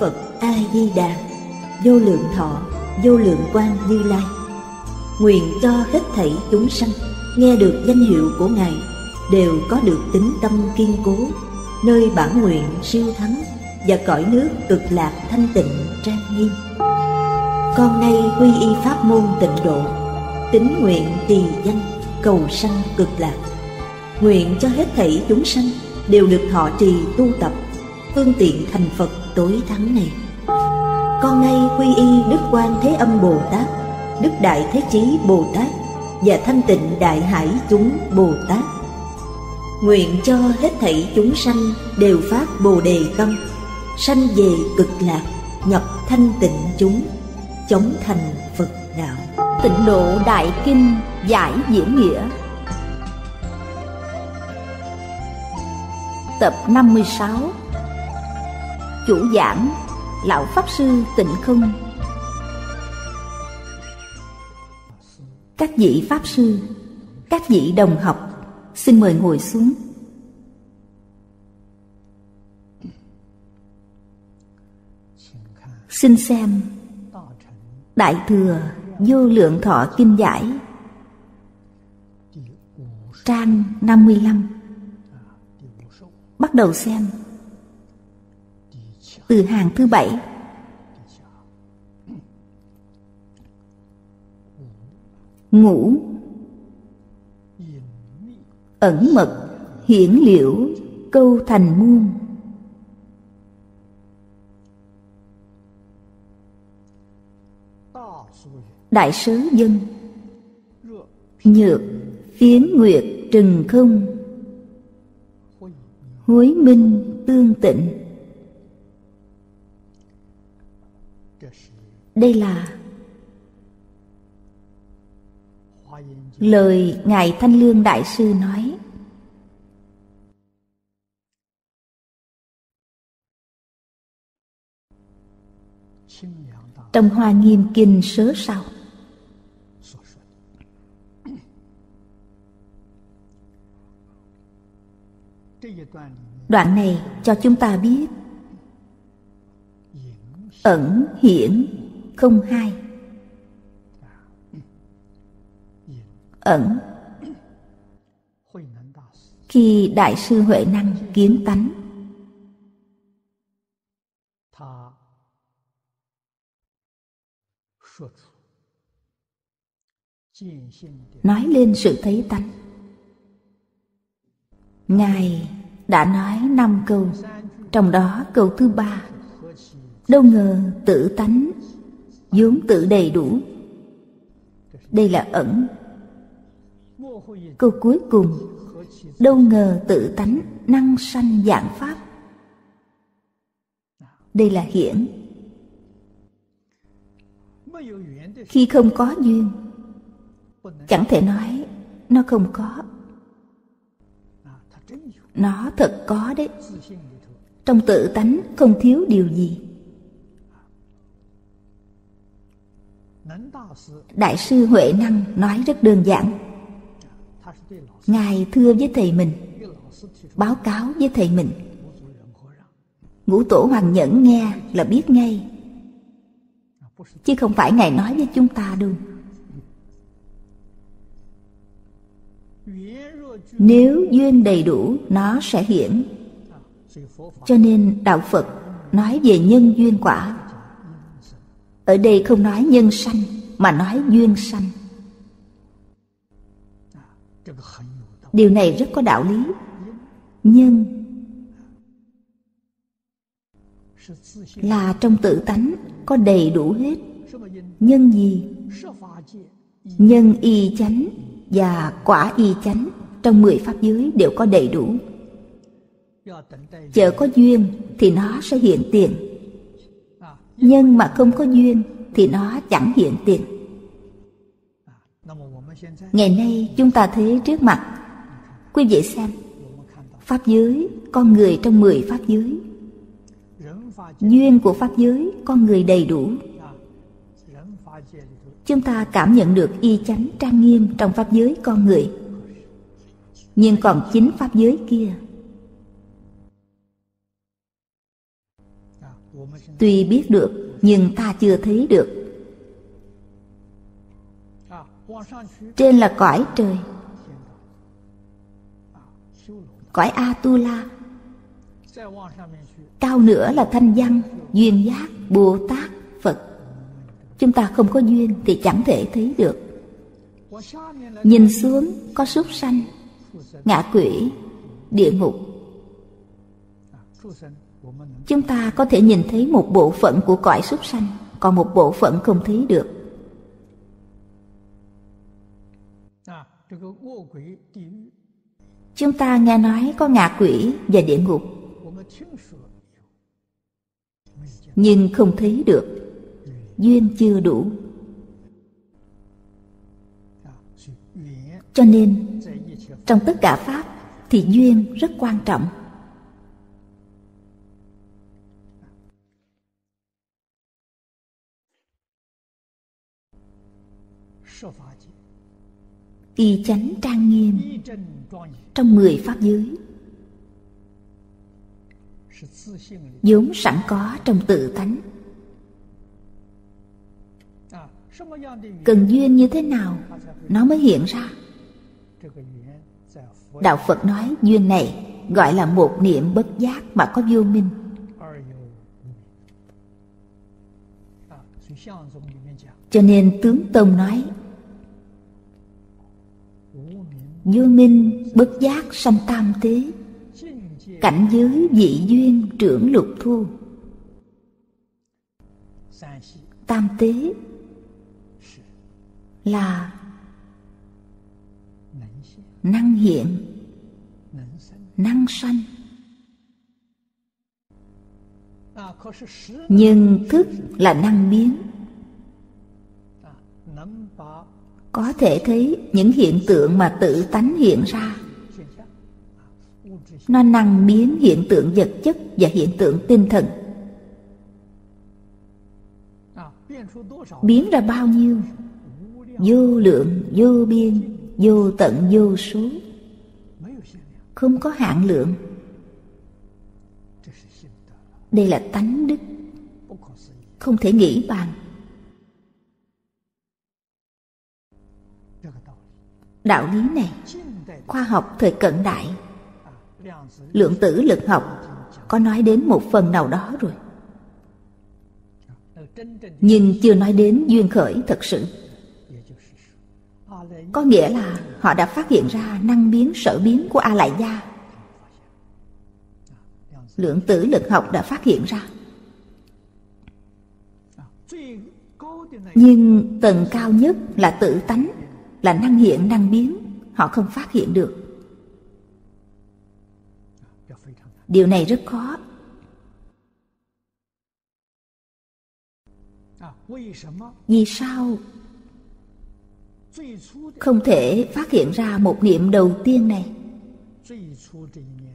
Phật A Di Đà, vô lượng thọ, vô lượng quang Như Lai. Nguyện cho hết thảy chúng sanh nghe được danh hiệu của Ngài đều có được tín tâm kiên cố, nơi bản nguyện siêu thắng và cõi nước cực lạc thanh tịnh trang nghiêm. Con nay quy y pháp môn Tịnh Độ, tín nguyện trì danh, cầu sanh cực lạc. Nguyện cho hết thảy chúng sanh đều được thọ trì tu tập phương tiện thành Phật tối thắng này. Con nay quy y Đức Quan Thế Âm Bồ Tát, Đức Đại Thế Chí Bồ Tát và Thanh Tịnh Đại Hải chúng Bồ Tát. Nguyện cho hết thảy chúng sanh đều phát Bồ Đề Tâm, sanh về cực lạc, nhập thanh tịnh chúng, chóng thành Phật đạo. Tịnh Độ Đại Kinh Giải Diễn Nghĩa, tập 56. Chủ giảng Lão Pháp Sư Tịnh Không. Các vị Pháp Sư, các vị đồng học, xin mời ngồi xuống. Xin xem Đại Thừa Vô Lượng Thọ Kinh Giải, trang 55. Bắt đầu xem từ hàng thứ 7. Ngũ ẩn mật hiển liễu câu thành muôn, đại sớ dân nhược phiến nguyệt trừng không, hối minh tương tịnh. Đây là lời Ngài Thanh Lương Đại Sư nói. Trong Hoa Nghiêm Kinh sớ sau, đoạn này cho chúng ta biết ẩn hiển không hai. Ẩn, khi Đại sư Huệ Năng Kiến Tánh nói lên sự thấy tánh, Ngài đã nói 5 câu, trong đó câu thứ 3, đâu ngờ tự tánh vốn tự đầy đủ, đây là ẩn. Câu cuối cùng, đâu ngờ tự tánh năng sanh vạn pháp, đây là hiển. Khi không có duyên, chẳng thể nói nó không có. Nó thật có đấy. Trong tự tánh không thiếu điều gì. Đại sư Huệ Năng nói rất đơn giản. Ngài thưa với thầy mình, báo cáo với thầy mình. Ngũ Tổ Hoàng Nhẫn nghe là biết ngay, chứ không phải Ngài nói với chúng ta đâu. Nếu duyên đầy đủ, nó sẽ hiển. Cho nên đạo Phật nói về nhân duyên quả. Ở đây không nói nhân sanh, mà nói duyên sanh. Điều này rất có đạo lý. Nhân là trong tự tánh có đầy đủ hết. Nhân gì? Nhân y chánh và quả y chánh trong 10 pháp giới đều có đầy đủ. Chợ có duyên thì nó sẽ hiện tiền. Nhân mà không có duyên thì nó chẳng hiện tiền. Ngày nay chúng ta thấy trước mặt. Quý vị xem, pháp giới, con người trong 10 pháp giới, duyên của pháp giới, con người đầy đủ. Chúng ta cảm nhận được y chánh trang nghiêm trong pháp giới con người. Nhưng còn 9 pháp giới kia, Tuy biết được nhưng ta chưa thấy được. Trên là cõi trời, cõi Atula. Cao nữa là thanh văn, duyên giác, Bồ Tát, Phật. Chúng ta không có duyên thì chẳng thể thấy được. Nhìn xuống có súc sanh, ngạ quỷ, địa ngục. Chúng ta có thể nhìn thấy một bộ phận của cõi súc sanh, còn một bộ phận không thấy được. Chúng ta nghe nói có ngạ quỷ và địa ngục, nhưng không thấy được, duyên chưa đủ. Cho nên, trong tất cả Pháp thì duyên rất quan trọng. Y chánh trang nghiêm trong 10 Pháp giới vốn sẵn có trong tự tánh. Cần duyên như thế nào nó mới hiện ra. Đạo Phật nói duyên này gọi là một niệm bất giác mà có vô minh. Cho nên Tướng Tông nói vô minh bất giác sanh tam tế, cảnh giới dị duyên trưởng lục thu. Tam tế là năng hiện, năng sanh. Nhưng thức là năng biến, có thể thấy những hiện tượng mà tự tánh hiện ra. Nó năng biến hiện tượng vật chất và hiện tượng tinh thần. Biến ra bao nhiêu? Vô lượng, vô biên, vô tận, vô số. Không có hạn lượng. Đây là tánh đức, không thể nghĩ bàn. Đạo lý này, khoa học thời cận đại, lượng tử lực học có nói đến một phần nào đó rồi, nhưng chưa nói đến duyên khởi thật sự. Có nghĩa là họ đã phát hiện ra năng biến sở biến của A Lại Gia. Lượng tử lực học đã phát hiện ra. Nhưng tầng cao nhất là tự tánh, là năng hiện năng biến, họ không phát hiện được. Điều này rất khó. Vì sao không thể phát hiện ra một niệm đầu tiên này?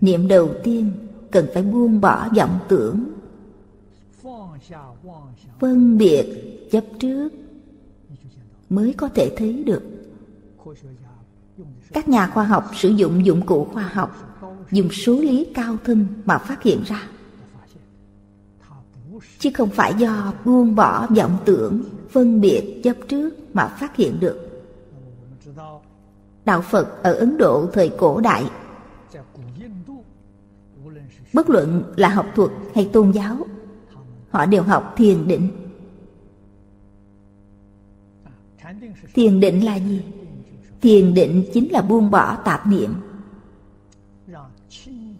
Niệm đầu tiên cần phải buông bỏ vọng tưởng, phân biệt chấp trước mới có thể thấy được. Các nhà khoa học sử dụng dụng cụ khoa học, dùng số lý cao thâm mà phát hiện ra, chứ không phải do buông bỏ vọng tưởng, phân biệt chấp trước mà phát hiện được. Đạo Phật ở Ấn Độ thời cổ đại, bất luận là học thuật hay tôn giáo, họ đều học thiền định. Thiền định là gì? Thiền định chính là buông bỏ tạp niệm,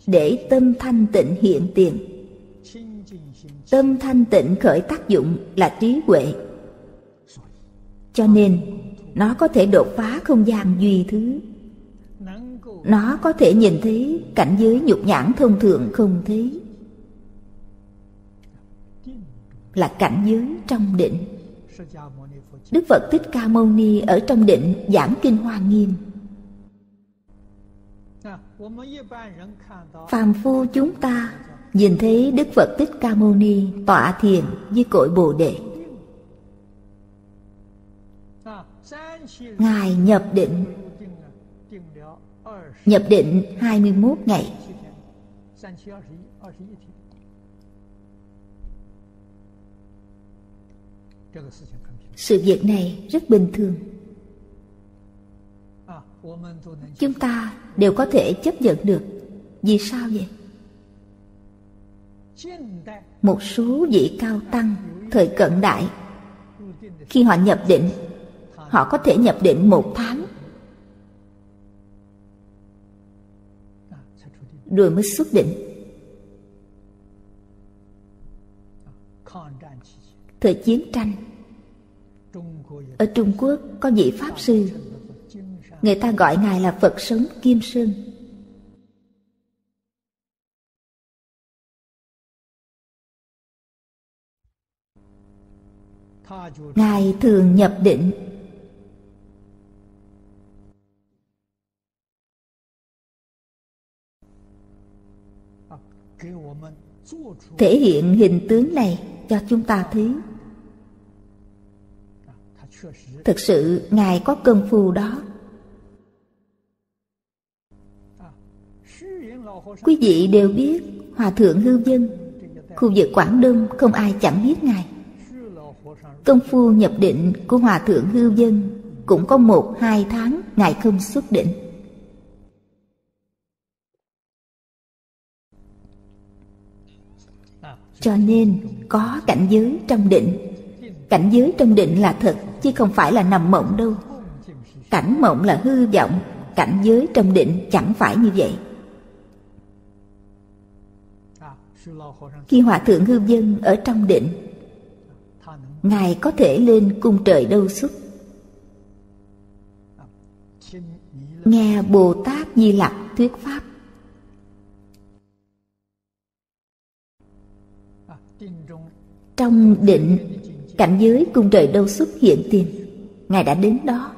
để tâm thanh tịnh hiện tiền. Tâm thanh tịnh khởi tác dụng là trí huệ. Cho nên, nó có thể đột phá không gian duy thứ. Nó có thể nhìn thấy cảnh giới nhục nhãn thông thường không thấy, là cảnh giới trong định. Đức Phật Thích Ca Mâu Ni ở trong định giảng Kinh Hoa Nghiêm. Phàm phu chúng ta nhìn thấy Đức Phật Thích Ca Mâu Ni tọa thiền với cội Bồ Đề. Ngài nhập định 21 ngày. Sự việc này rất bình thường. Chúng ta đều có thể chấp nhận được. Vì sao vậy? Một số vị cao tăng thời cận đại, khi họ nhập định, họ có thể nhập định 1 tháng rồi mới xuất định. Thời chiến tranh ở Trung Quốc có vị Pháp Sư, người ta gọi Ngài là Phật Sống Kim Sơn. Ngài thường nhập định. Thể hiện hình tướng này cho chúng ta thấy. Thực sự Ngài có công phu đó. Quý vị đều biết Hòa Thượng Hư Dân, khu vực Quảng Đông không ai chẳng biết Ngài. Công phu nhập định của Hòa Thượng Hư Dân cũng có 1-2 tháng Ngài không xuất định. Cho nên có cảnh giới trong định. Cảnh giới trong định là thật, chứ không phải là nằm mộng đâu. Cảnh mộng là hư vọng, cảnh giới trong định chẳng phải như vậy. Khi Hòa Thượng Hư Dân ở trong định, Ngài có thể lên cung trời Đâu Xuất, nghe Bồ Tát Di Lặc thuyết pháp. Trong định, cảnh giới cung trời Đâu Xuất hiện tiền. Ngài đã đến đó.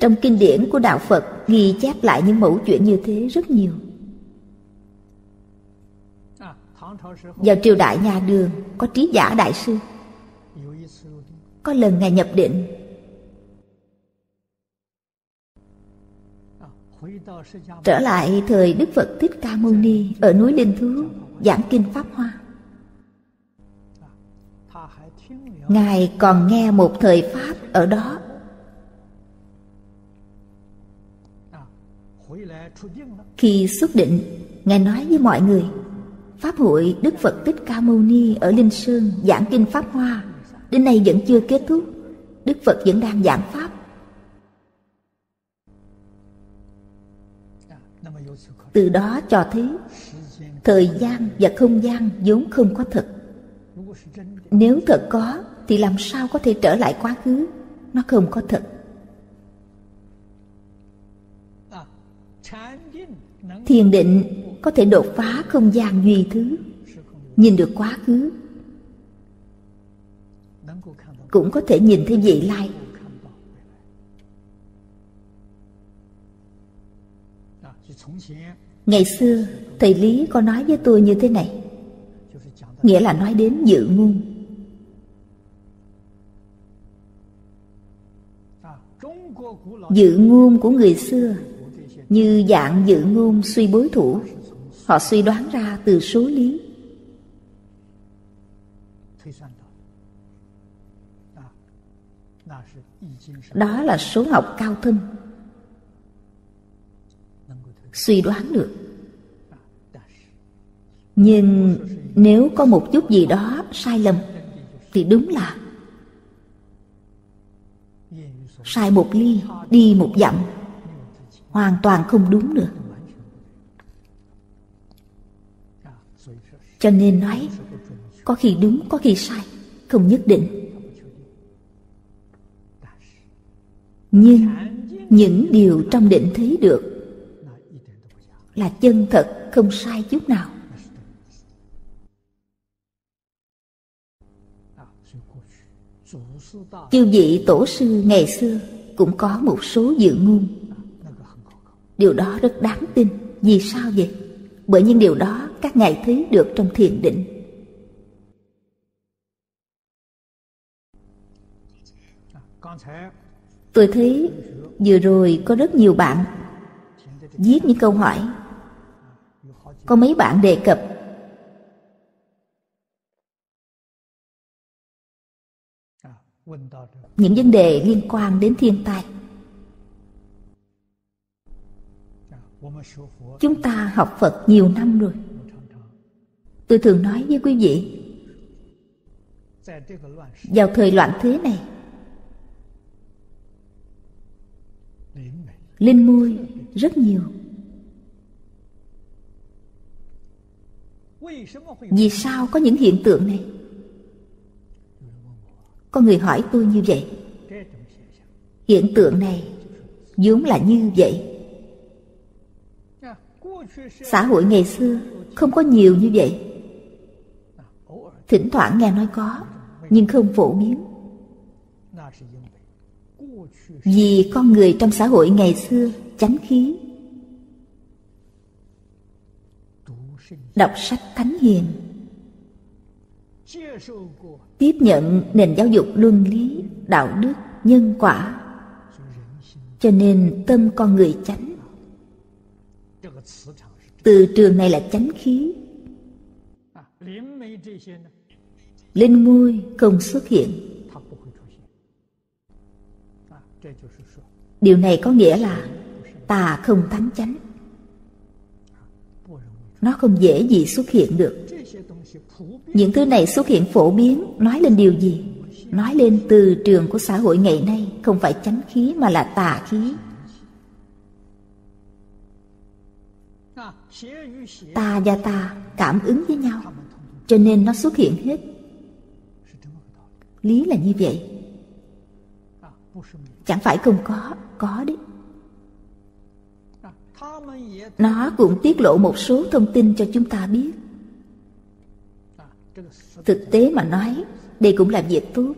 Trong kinh điển của Đạo Phật ghi chép lại những mẫu chuyện như thế rất nhiều. Vào triều đại nhà Đường có Trí Giả Đại Sư. Có lần Ngài nhập định, trở lại thời Đức Phật Thích Ca Mâu Ni ở núi Linh Thú giảng kinh Pháp Hoa. Ngài còn nghe một thời pháp ở đó. Khi xuất định, Ngài nói với mọi người: Pháp hội Đức Phật Thích Ca Mâu Ni ở Linh Sơn giảng kinh Pháp Hoa đến nay vẫn chưa kết thúc. Đức Phật vẫn đang giảng pháp. Từ đó cho thấy thời gian và không gian vốn không có thật. Nếu thật có thì làm sao có thể trở lại quá khứ? Nó không có thật. Thiền định có thể đột phá không gian duy thứ, nhìn được quá khứ, cũng có thể nhìn thấy vị lai. Ngày xưa thầy Lý có nói với tôi như thế này, nghĩa là nói đến dự ngôn. Dự ngôn của người xưa như dạng dự ngôn suy bối thủ, họ suy đoán ra từ số lý. Đó là số học cao thâm, suy đoán được. Nhưng nếu có một chút gì đó sai lầm thì đúng là sai 1 ly, đi 1 dặm, hoàn toàn không đúng nữa. Cho nên nói có khi đúng có khi sai, không nhất định. Nhưng những điều trong định thấy được là chân thật, không sai chút nào. Chư vị tổ sư ngày xưa cũng có một số dự ngôn. Điều đó rất đáng tin. Vì sao vậy? Bởi những điều đó các ngài thấy được trong thiền định. Tôi thấy vừa rồi có rất nhiều bạn viết những câu hỏi. có mấy bạn đề cập. Những vấn đề liên quan đến thiên tai, chúng ta học Phật nhiều năm rồi. Tôi thường nói với quý vị, vào thời loạn thế này, linh môi rất nhiều. Vì sao có những hiện tượng này? Có người hỏi tôi như vậy. Hiện tượng này vốn là như vậy. Xã hội ngày xưa không có nhiều như vậy. Thỉnh thoảng nghe nói có, nhưng không phổ biến. Vì con người trong xã hội ngày xưa chánh khí, đọc sách thánh hiền, tiếp nhận nền giáo dục luân lý, đạo đức, nhân quả, cho nên tâm con người chánh. Từ trường này là chánh khí. Linh môi không xuất hiện. Điều này có nghĩa là tà không thắng chánh. Nó không dễ gì xuất hiện được. Những thứ này xuất hiện phổ biến, nói lên điều gì? Nói lên từ trường của xã hội ngày nay không phải chánh khí mà là tà khí. Ta và ta cảm ứng với nhau, cho nên nó xuất hiện hết. Lý là như vậy. Chẳng phải không có đấy. Nó cũng tiết lộ một số thông tin cho chúng ta biết. Thực tế mà nói, đây cũng là việc tốt,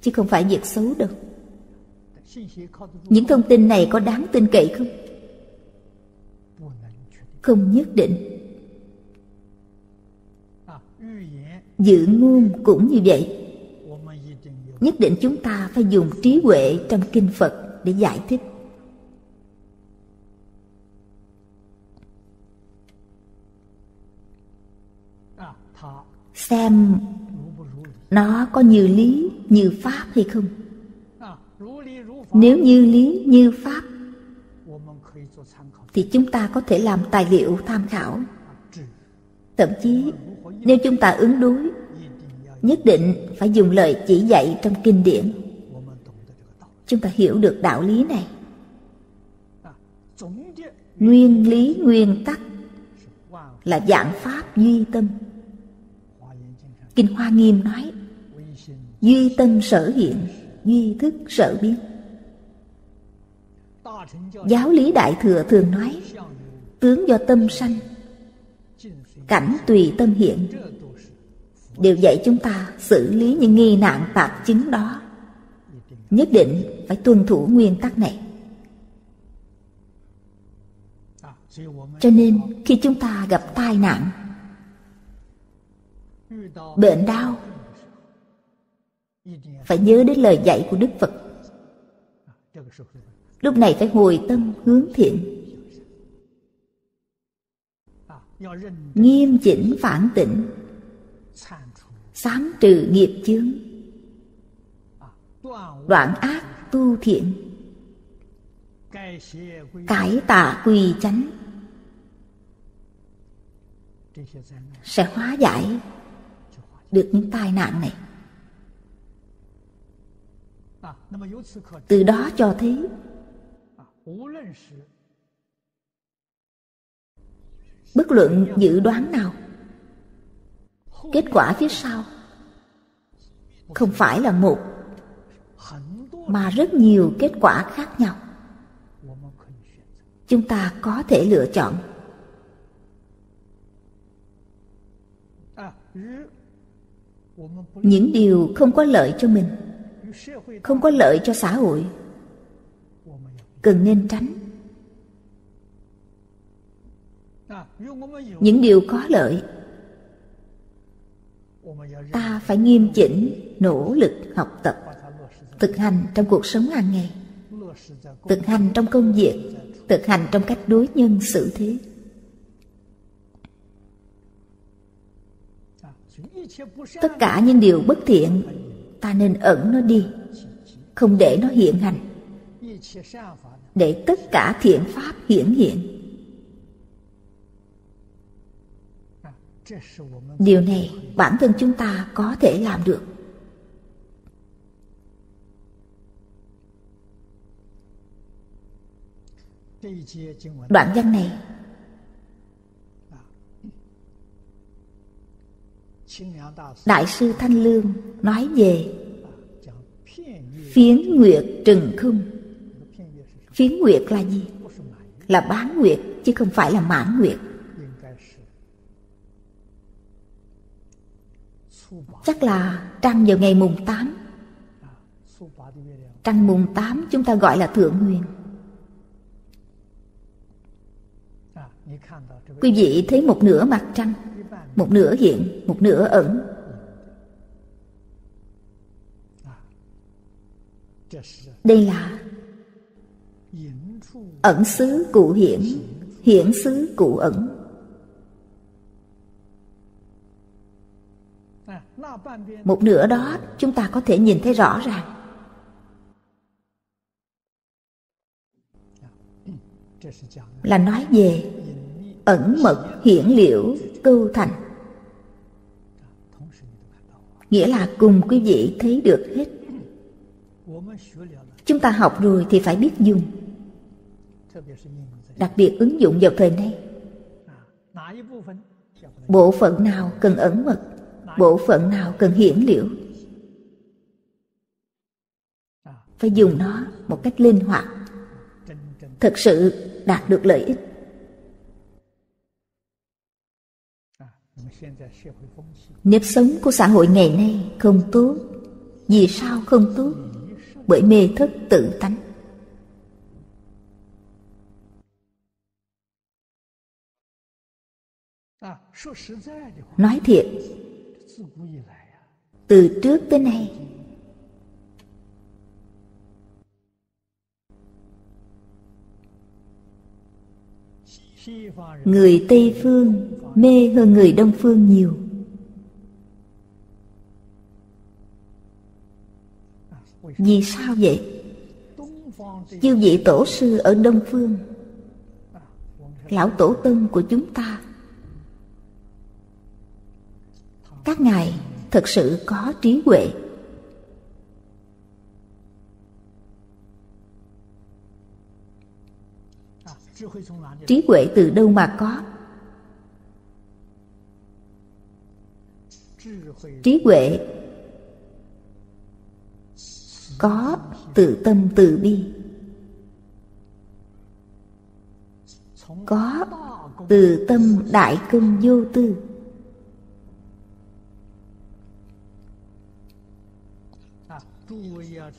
chứ không phải việc xấu đâu. Những thông tin này có đáng tin cậy không? Không nhất định. Dự ngôn cũng như vậy. Nhất định chúng ta phải dùng trí huệ trong kinh Phật để giải thích. Xem nó có như lý, như pháp hay không. Nếu như lý, như pháp thì chúng ta có thể làm tài liệu tham khảo. Thậm chí nếu chúng ta ứng đối, nhất định phải dùng lời chỉ dạy trong kinh điển. Chúng ta hiểu được đạo lý này. Nguyên lý nguyên tắc là vạn pháp duy tâm. Kinh Hoa Nghiêm nói, duy tâm sở hiện, duy thức sở biến. Giáo lý Đại Thừa thường nói, tướng do tâm sanh, cảnh tùy tâm hiện. Điều dạy chúng ta xử lý những nghi nạn tạp chứng đó. Nhất định phải tuân thủ nguyên tắc này. Cho nên khi chúng ta gặp tai nạn, bệnh đau, phải nhớ đến lời dạy của Đức Phật. Lúc này phải hồi tâm hướng thiện, nghiêm chỉnh phản tỉnh, sám trừ nghiệp chướng, đoạn ác tu thiện, cải tà quy chánh, sẽ hóa giải được những tai nạn này. Từ đó cho thấy bất luận dự đoán nào, kết quả phía sau không phải là một mà rất nhiều kết quả khác nhau. Chúng ta có thể lựa chọn. Những điều không có lợi cho mình, không có lợi cho xã hội, cần nên tránh. Những điều có lợi, ta phải nghiêm chỉnh, nỗ lực học tập, thực hành trong cuộc sống hàng ngày, thực hành trong công việc, thực hành trong cách đối nhân xử thế. Tất cả những điều bất thiện ta nên ẩn nó đi, không để nó hiện hành, để tất cả thiện pháp hiển hiện. Điều này bản thân chúng ta có thể làm được. Đoạn văn này Đại sư Thanh Lương nói về phiến nguyệt trừng khung. Phiến nguyệt là gì? Là bán nguyệt chứ không phải là mãn nguyệt. Chắc là trăng vào ngày mùng 8. Trăng mùng 8 chúng ta gọi là thượng nguyệt. Quý vị thấy một nửa mặt trăng, một nửa hiện, một nửa ẩn. Đây là ẩn xứ cụ hiển, hiển xứ cụ ẩn. Một nửa đó chúng ta có thể nhìn thấy rõ ràng. Là nói về ẩn mật hiển liễu câu thành. Nghĩa là cùng quý vị thấy được hết. Chúng ta học rồi thì phải biết dùng, đặc biệt ứng dụng vào thời nay. Bộ phận nào cần ẩn mật, bộ phận nào cần hiển liễu, phải dùng nó một cách linh hoạt, thật sự đạt được lợi ích. Nếp sống của xã hội ngày nay không tốt. Vì sao không tốt? Bởi mê thất tự tánh. Nói thiệt, từ trước tới nay, người Tây Phương mê hơn người Đông Phương nhiều. Vì sao vậy? Chư vị tổ sư ở Đông Phương, lão tổ tông của chúng ta, các ngài thật sự có trí huệ. Trí huệ từ đâu mà có? Trí huệ có từ tâm từ bi, có từ tâm đại công vô tư.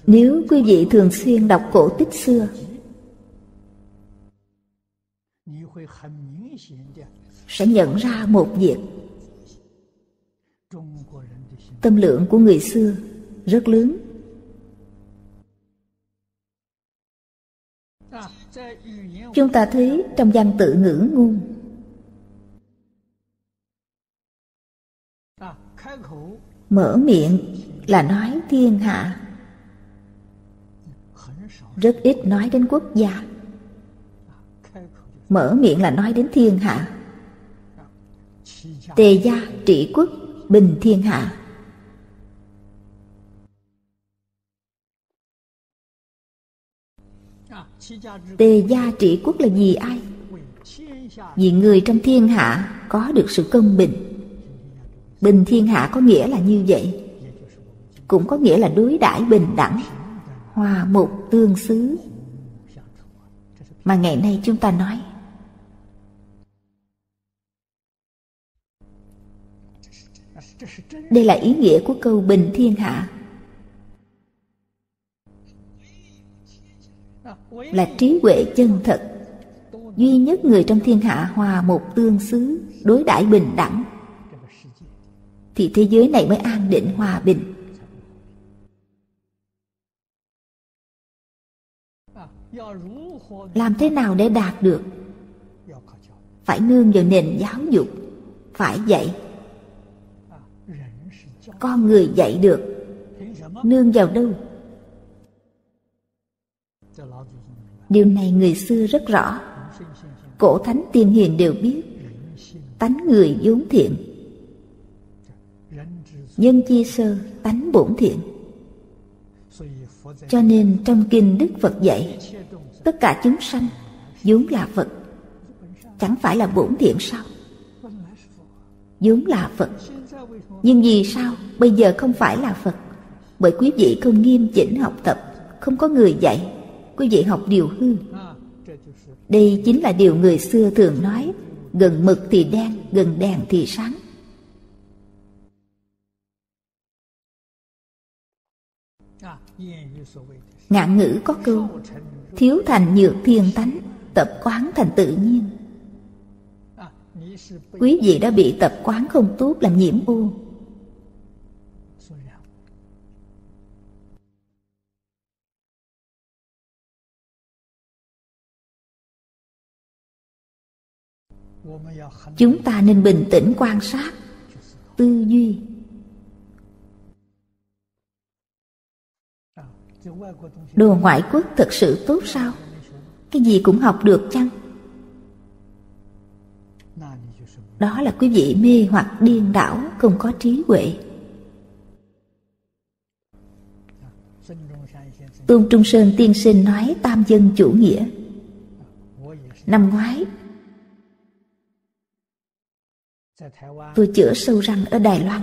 Nếu quý vị thường xuyên đọc cổ tích xưa, sẽ nhận ra một việc: tâm lượng của người xưa rất lớn. Chúng ta thấy trong văn tự ngữ ngôn, mở miệng là nói thiên hạ, rất ít nói đến quốc gia. Mở miệng là nói đến thiên hạ. Tề gia trị quốc, bình thiên hạ. Tề gia trị quốc là vì ai? Vì người trong thiên hạ có được sự công bình. Bình thiên hạ có nghĩa là như vậy, cũng có nghĩa là đối đãi bình đẳng, hòa mục tương xứ, mà ngày nay chúng ta nói. Đây là ý nghĩa của câu bình thiên hạ. Là trí huệ chân thật. Duy nhất người trong thiên hạ hòa một tương xứ, đối đãi bình đẳng, thì thế giới này mới an định hòa bình. Làm thế nào để đạt được? Phải nương vào nền giáo dục, phải dạy. con người dạy được, nương vào đâu? Điều này người xưa rất rõ, cổ thánh tiên hiền đều biết. Tánh người vốn thiện, nhân chi sơ tánh bổn thiện. Cho nên trong kinh Đức Phật dạy, tất cả chúng sanh vốn là Phật. Chẳng phải là bổn thiện sao? Vốn là Phật, nhưng vì sao bây giờ không phải là Phật? Bởi quý vị không nghiêm chỉnh học tập, không có người dạy, quý vị học điều hư. Đây chính là điều người xưa thường nói, gần mực thì đen, gần đèn thì sáng. Ngạn ngữ có câu, thiếu thành nhược thiên tánh, tập quán thành tự nhiên. Quý vị đã bị tập quán không tốt làm nhiễm ô. Chúng ta nên bình tĩnh quan sát, tư duy. Đồ ngoại quốc thật sự tốt sao? Cái gì cũng học được chăng? Đó là quý vị mê hoặc điên đảo, không có trí huệ. Tôn Trung Sơn tiên sinh nói tam dân chủ nghĩa. Năm ngoái, tôi chữa sâu răng ở Đài Loan.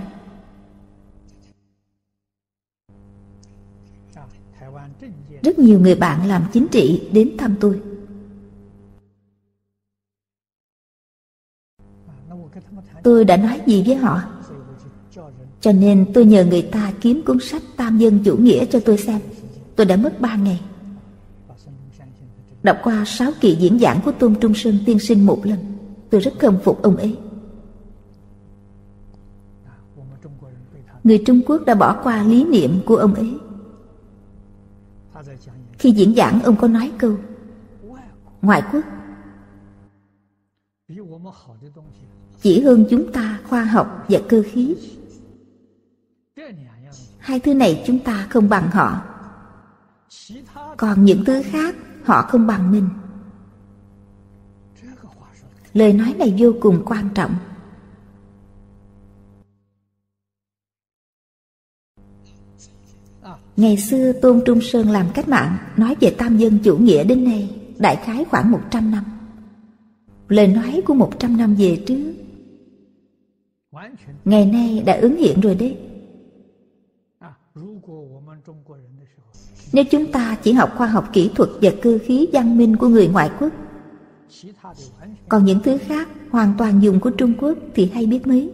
Rất nhiều người bạn làm chính trị đến thăm tôi. Tôi đã nói gì với họ? Cho nên tôi nhờ người ta kiếm cuốn sách Tam Dân Chủ Nghĩa cho tôi xem. Tôi đã mất 3 ngày. Đọc qua 6 kỳ diễn giảng của Tôn Trung Sơn tiên sinh một lần. Tôi rất khâm phục ông ấy. Người Trung Quốc đã bỏ qua lý niệm của ông ấy. Khi diễn giảng, ông có nói câu ngoại quốc chỉ hơn chúng ta khoa học và cơ khí. 2 thứ này chúng ta không bằng họ. Còn những thứ khác họ không bằng mình. Lời nói này vô cùng quan trọng. Ngày xưa Tôn Trung Sơn làm cách mạng, nói về tam dân chủ nghĩa đến nay đại khái khoảng 100 năm. Lời nói của 100 năm về trước ngày nay đã ứng hiện rồi đấy. Nếu chúng ta chỉ học khoa học kỹ thuật và cơ khí văn minh của người ngoại quốc, còn những thứ khác hoàn toàn dùng của Trung Quốc thì hay biết mấy.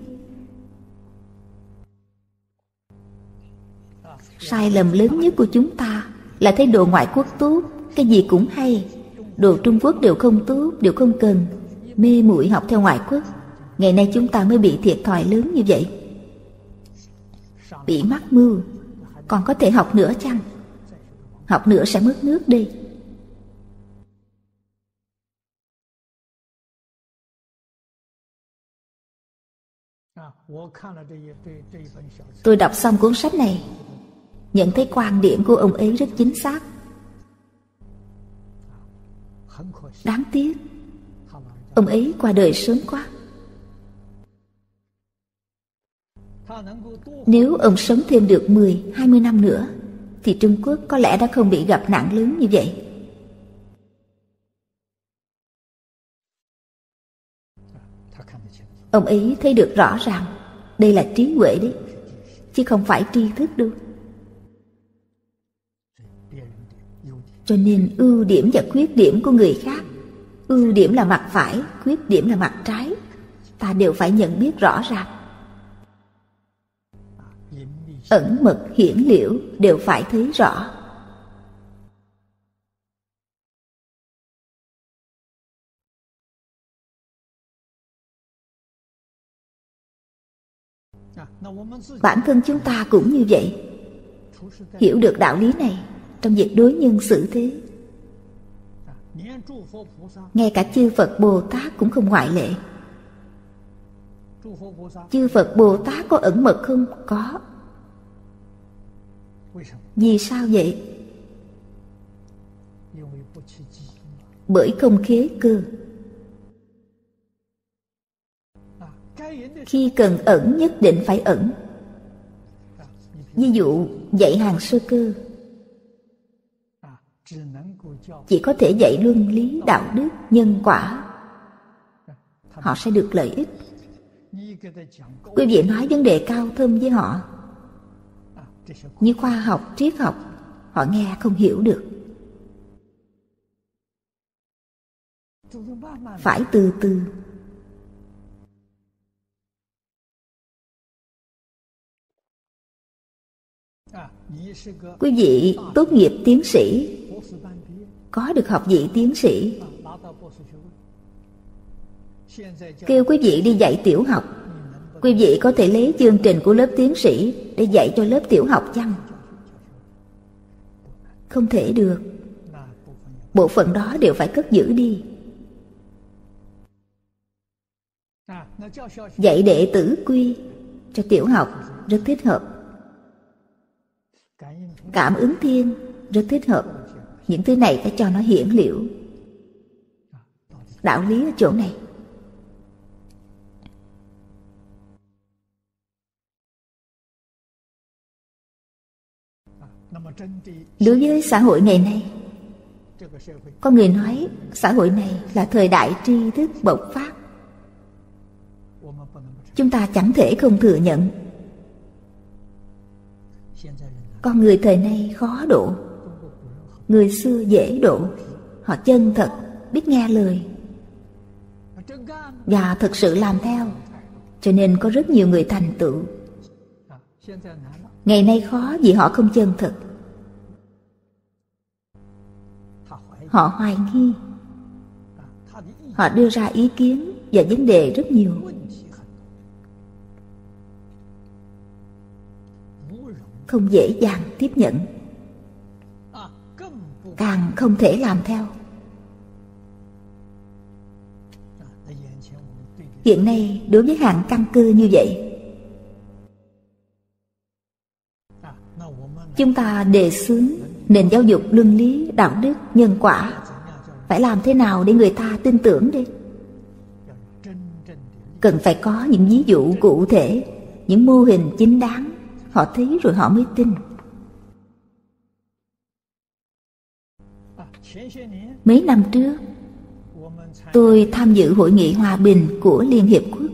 Sai lầm lớn nhất của chúng ta là thấy đồ ngoại quốc tốt, cái gì cũng hay, đồ Trung Quốc đều không tốt, đều không cần, mê muội học theo ngoại quốc. Ngày nay chúng ta mới bị thiệt thòi lớn như vậy, bị mắc mưu. Còn có thể học nữa chăng? Học nữa sẽ mất nước đi. Tôi đọc xong cuốn sách này, nhận thấy quan điểm của ông ấy rất chính xác. Đáng tiếc, ông ấy qua đời sớm quá. Nếu ông sống thêm được 10-20 năm nữa, thì Trung Quốc có lẽ đã không bị gặp nạn lớn như vậy. Ông ấy thấy được rõ ràng, đây là trí huệ đấy, chứ không phải tri thức đâu. Cho nên ưu điểm và khuyết điểm của người khác, ưu điểm là mặt phải, khuyết điểm là mặt trái, ta đều phải nhận biết rõ ràng. Ẩn mật hiển liễu đều phải thấy rõ. Bản thân chúng ta cũng như vậy. Hiểu được đạo lý này, trong việc đối nhân xử thế, ngay cả chư Phật Bồ Tát cũng không ngoại lệ. Chư Phật Bồ Tát có ẩn mật không? Có. Vì sao vậy? Bởi không khế cơ. Khi cần ẩn nhất định phải ẩn. Ví dụ dạy hàng sơ cơ, chỉ có thể dạy luân lý, đạo đức, nhân quả, họ sẽ được lợi ích. Quý vị nói vấn đề cao thâm với họ, như khoa học, triết học, họ nghe không hiểu được. Phải từ từ. Quý vị tốt nghiệp tiến sĩ, có được học vị tiến sĩ, kêu quý vị đi dạy tiểu học, quý vị có thể lấy chương trình của lớp tiến sĩ để dạy cho lớp tiểu học chăng? Không thể được. Bộ phận đó đều phải cất giữ đi. Dạy đệ tử quy cho tiểu học rất thích hợp. Cảm ứng thiên rất thích hợp. Những thứ này phải cho nó hiển liễu. Đạo lý ở chỗ này. Đối với xã hội ngày nay, có người nói xã hội này là thời đại tri thức bộc phát. Chúng ta chẳng thể không thừa nhận. Con người thời nay khó độ, người xưa dễ độ. Họ chân thật, biết nghe lời và thực sự làm theo, cho nên có rất nhiều người thành tựu. Ngày nay khó vì họ không chân thật. Họ hoài nghi, họ đưa ra ý kiến và vấn đề rất nhiều. Không dễ dàng tiếp nhận, càng không thể làm theo. Hiện nay đối với hạng căn cơ như vậy, chúng ta đề xướng nền giáo dục luân lý, đạo đức, nhân quả. Phải làm thế nào để người ta tin tưởng đây? Cần phải có những ví dụ cụ thể, những mô hình chính đáng. Họ thấy rồi họ mới tin. Mấy năm trước, tôi tham dự hội nghị hòa bình của Liên Hiệp Quốc,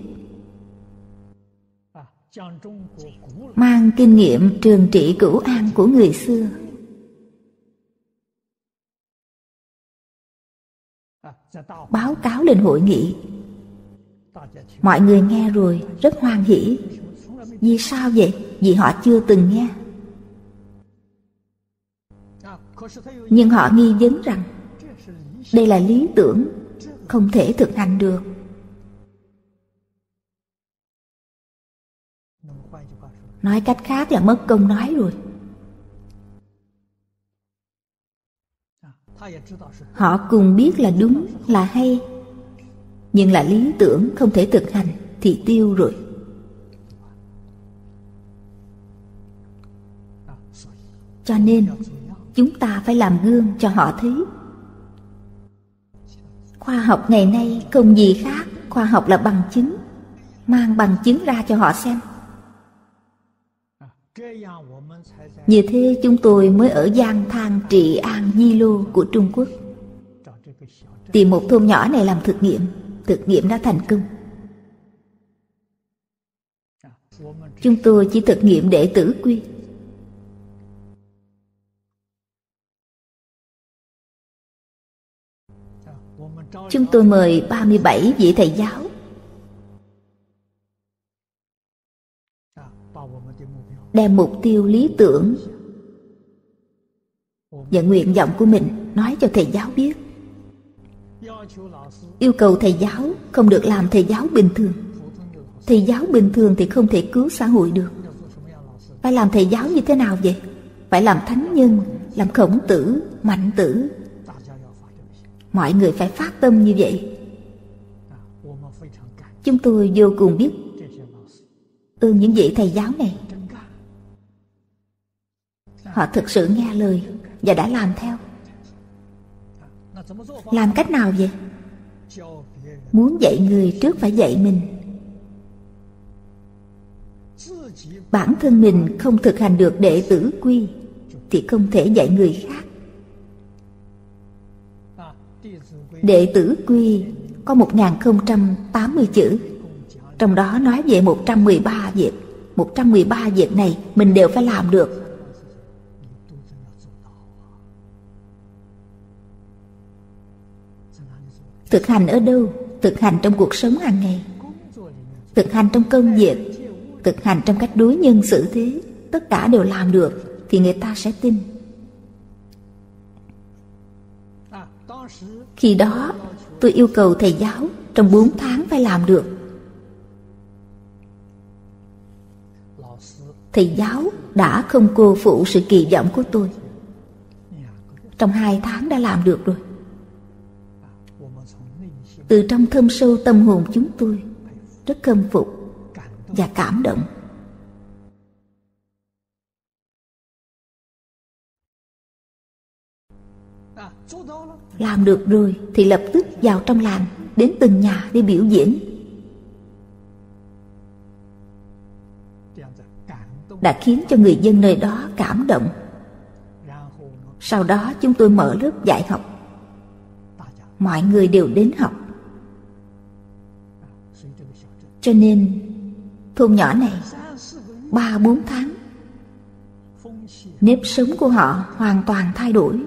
mang kinh nghiệm trường trị cửu an của người xưa. Báo cáo lên hội nghị, mọi người nghe rồi rất hoan hỉ. Vì sao vậy? Vì họ chưa từng nghe. Nhưng họ nghi vấn rằng đây là lý tưởng, không thể thực hành được. Nói cách khác là mất công nói rồi. Họ cùng biết là đúng, là hay, nhưng là lý tưởng không thể thực hành thì tiêu rồi. Cho nên, chúng ta phải làm gương cho họ thấy. Khoa học ngày nay không gì khác, khoa học là bằng chứng. Mang bằng chứng ra cho họ xem. Như thế chúng tôi mới ở Giang Thang, Trị An, Di Lô của Trung Quốc tìm một thôn nhỏ này làm thực nghiệm. Thực nghiệm đã thành công. Chúng tôi chỉ thực nghiệm đệ tử quy. Chúng tôi mời 37 vị thầy giáo, đem mục tiêu, lý tưởng và nguyện vọng của mình nói cho thầy giáo biết. Yêu cầu thầy giáo không được làm thầy giáo bình thường. Thầy giáo bình thường thì không thể cứu xã hội được. Phải làm thầy giáo như thế nào vậy? Phải làm thánh nhân, làm Khổng Tử, Mạnh Tử. Mọi người phải phát tâm như vậy. Chúng tôi vô cùng biết Ương những vị thầy giáo này, họ thực sự nghe lời và đã làm theo. Làm cách nào vậy? Muốn dạy người trước phải dạy mình. Bản thân mình không thực hành được đệ tử quy thì không thể dạy người khác. Đệ tử quy có 1080 chữ, trong đó nói về 113 việc. 113 việc này mình đều phải làm được. Thực hành ở đâu? Thực hành trong cuộc sống hàng ngày, thực hành trong công việc, thực hành trong cách đối nhân xử thế. Tất cả đều làm được thì người ta sẽ tin. Khi đó tôi yêu cầu thầy giáo trong 4 tháng phải làm được. Thầy giáo đã không cô phụ sự kỳ vọng của tôi, trong 2 tháng đã làm được rồi. Từ trong thâm sâu tâm hồn chúng tôi rất khâm phục và cảm động. Làm được rồi thì lập tức vào trong làng, đến từng nhà để biểu diễn. Đã khiến cho người dân nơi đó cảm động. Sau đó chúng tôi mở lớp dạy học, mọi người đều đến học. Cho nên thôn nhỏ này 3-4 tháng nếp sống của họ hoàn toàn thay đổi.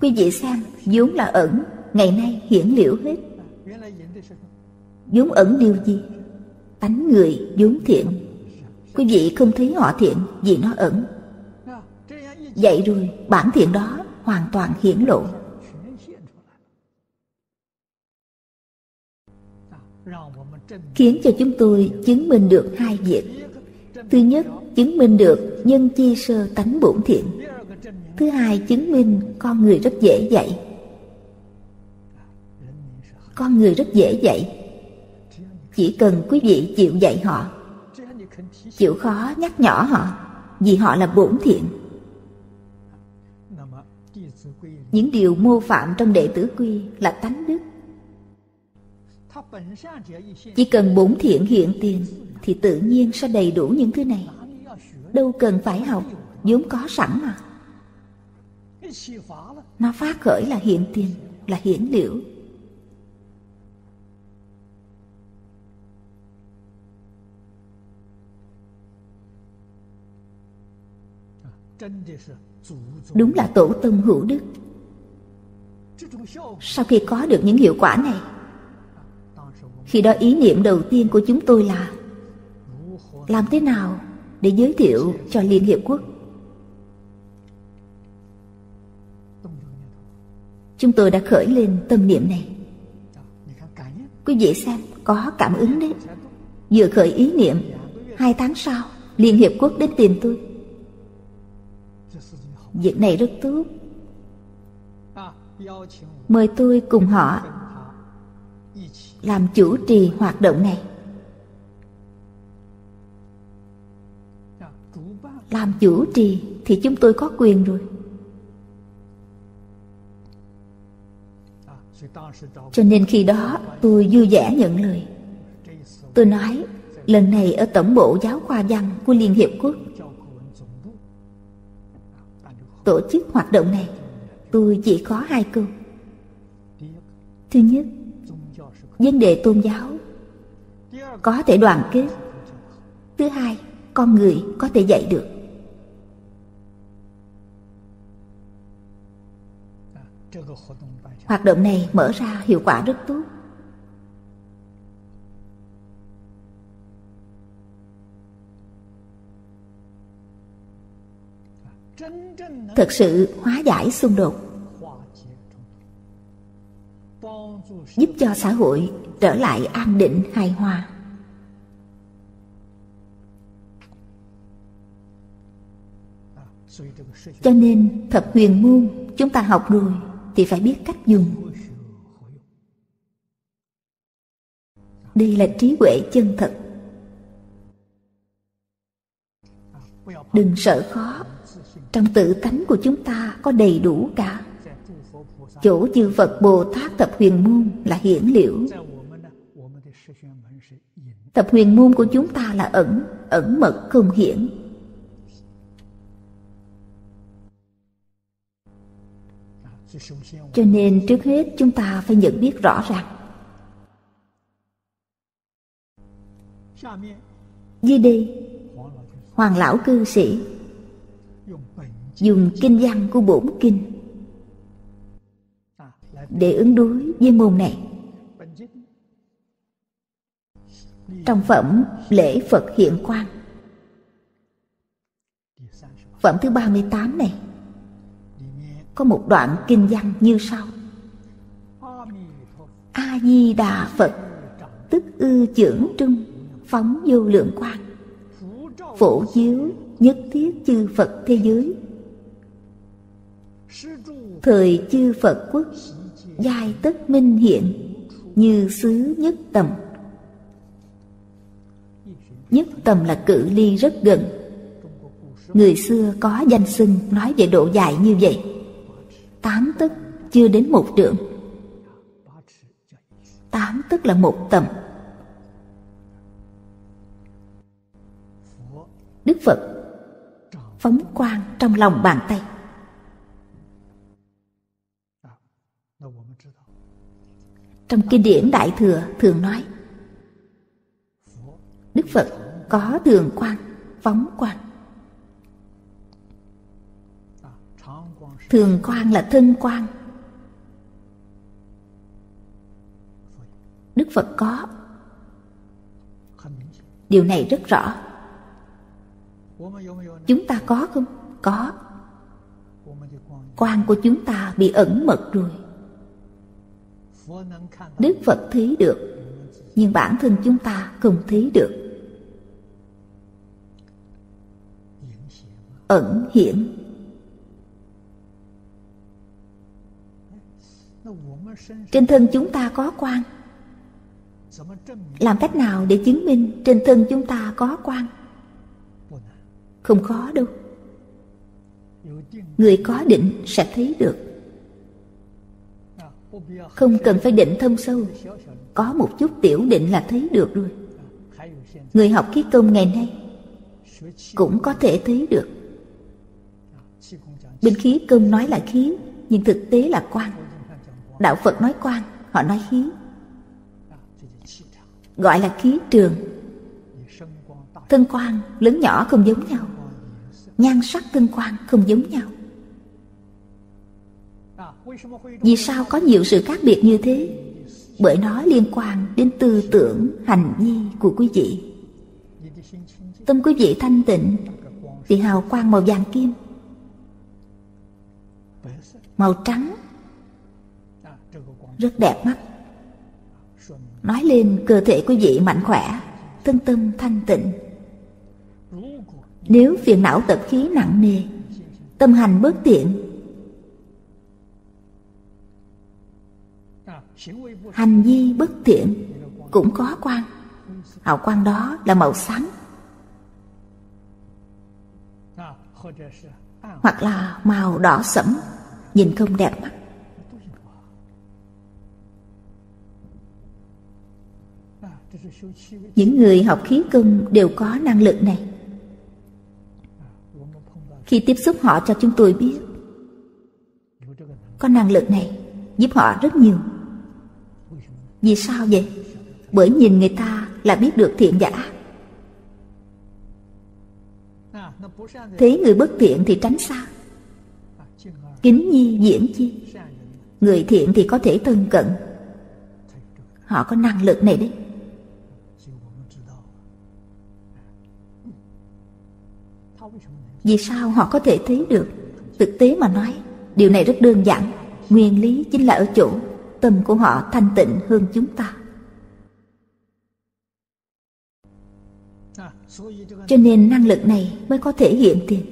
Quý vị xem, vốn là ẩn, ngày nay hiển liễu hết. Vốn ẩn điều gì? Tánh người vốn thiện. Quý vị không thấy họ thiện vì nó ẩn. Vậy rồi bản thiện đó hoàn toàn hiển lộ. Khiến cho chúng tôi chứng minh được 2 việc. Thứ nhất, chứng minh được nhân chi sơ tánh bổn thiện. Thứ hai, chứng minh con người rất dễ dạy. Con người rất dễ dạy. Chỉ cần quý vị chịu dạy họ, chịu khó nhắc nhở họ, vì họ là bổn thiện. Những điều mô phạm trong đệ tử quy là tánh đức. Chỉ cần bổn thiện hiện tiền thì tự nhiên sẽ đầy đủ những thứ này. Đâu cần phải học, vốn có sẵn mà. Nó phát khởi là hiện tiền, là hiển liễu. Đúng là tổ tông hữu đức. Sau khi có được những hiệu quả này, khi đó ý niệm đầu tiên của chúng tôi là làm thế nào để giới thiệu cho Liên Hiệp Quốc. Chúng tôi đã khởi lên tâm niệm này. Quý vị xem, có cảm ứng đấy. Vừa khởi ý niệm, 2 tháng sau Liên Hiệp Quốc đến tìm tôi. Việc này rất tốt, mời tôi cùng họ làm chủ trì hoạt động này. Làm chủ trì thì chúng tôi có quyền rồi. Cho nên khi đó tôi vui vẻ nhận lời. Tôi nói lần này ở tổng bộ giáo khoa văn của Liên Hiệp Quốc tổ chức hoạt động này, tôi chỉ có 2 câu. Thứ nhất, vấn đề tôn giáo có thể đoàn kết. Thứ hai, con người có thể dạy được. Hoạt động này mở ra hiệu quả rất tốt. Thật sự hóa giải xung đột, giúp cho xã hội trở lại an định hài hòa. Cho nên thập huyền môn chúng ta học rồi thì phải biết cách dùng. Đây là trí huệ chân thật. Đừng sợ khó. Trong tự tánh của chúng ta có đầy đủ cả. Chỗ chư Phật Bồ Tát Thập Huyền Môn là hiển liễu. Thập Huyền Môn của chúng ta là ẩn, ẩn mật không hiển. Cho nên trước hết chúng ta phải nhận biết rõ ràng. Dưới đây, Hoàng lão cư sĩ dùng kinh văn của bổn kinh để ứng đối với môn này. Trong phẩm Lễ Phật Hiện Quang, phẩm thứ 38 này, có một đoạn kinh văn như sau: A Di Đà Phật, tức ư chưởng trung, phóng vô lượng quang, phổ chiếu nhất thiết chư Phật thế giới. Thời chư Phật quốc, giai tất minh hiện, như xứ nhất tầm. Nhất tầm là cự ly rất gần. Người xưa có danh xưng nói về độ dài như vậy: 8 tấc chưa đến 1 trượng. 8 tấc là 1 tầm. Đức Phật phóng quang trong lòng bàn tay. Trong kinh điển Đại Thừa thường nói Đức Phật có thường quang, phóng quang. Thường quang là thân quang. Đức Phật có. Điều này rất rõ. Chúng ta có không? Có. Quang của chúng ta bị ẩn mật rồi. Đức Phật thấy được, nhưng bản thân chúng ta không thấy được. Ẩn hiển. Trên thân chúng ta có quang. Làm cách nào để chứng minh trên thân chúng ta có quang? Không khó đâu. Người có định sẽ thấy được. Không cần phải định thâm sâu. Có một chút tiểu định là thấy được rồi. Người học khí công ngày nay cũng có thể thấy được. Bên khí công nói là khí, nhưng thực tế là quang. Đạo Phật nói quang, họ nói khí. Gọi là khí trường. Thân quang lớn nhỏ không giống nhau. Nhan sắc thân quang không giống nhau. Vì sao có nhiều sự khác biệt như thế? Bởi nó liên quan đến tư tưởng, hành vi của quý vị. Tâm quý vị thanh tịnh thì hào quang màu vàng kim, màu trắng, rất đẹp mắt. Nói lên cơ thể quý vị mạnh khỏe, thân tâm thanh tịnh. Nếu phiền não tập khí nặng nề, tâm hành bất tiện, hành vi bất thiện, cũng có quang. Hào quang đó là màu sáng, hoặc là màu đỏ sẫm, nhìn không đẹp mắt. Những người học khí công đều có năng lực này. Khi tiếp xúc họ cho chúng tôi biết có năng lực này, giúp họ rất nhiều. Vì sao vậy? Bởi nhìn người ta là biết được thiện và ác. Thấy người bất thiện thì tránh xa. Kính nhi diễn chi. Người thiện thì có thể thân cận. Họ có năng lực này đấy. Vì sao họ có thể thấy được? Thực tế mà nói, điều này rất đơn giản. Nguyên lý chính là ở chỗ tâm của họ thanh tịnh hơn chúng ta. Cho nên năng lực này mới có thể hiện tiền.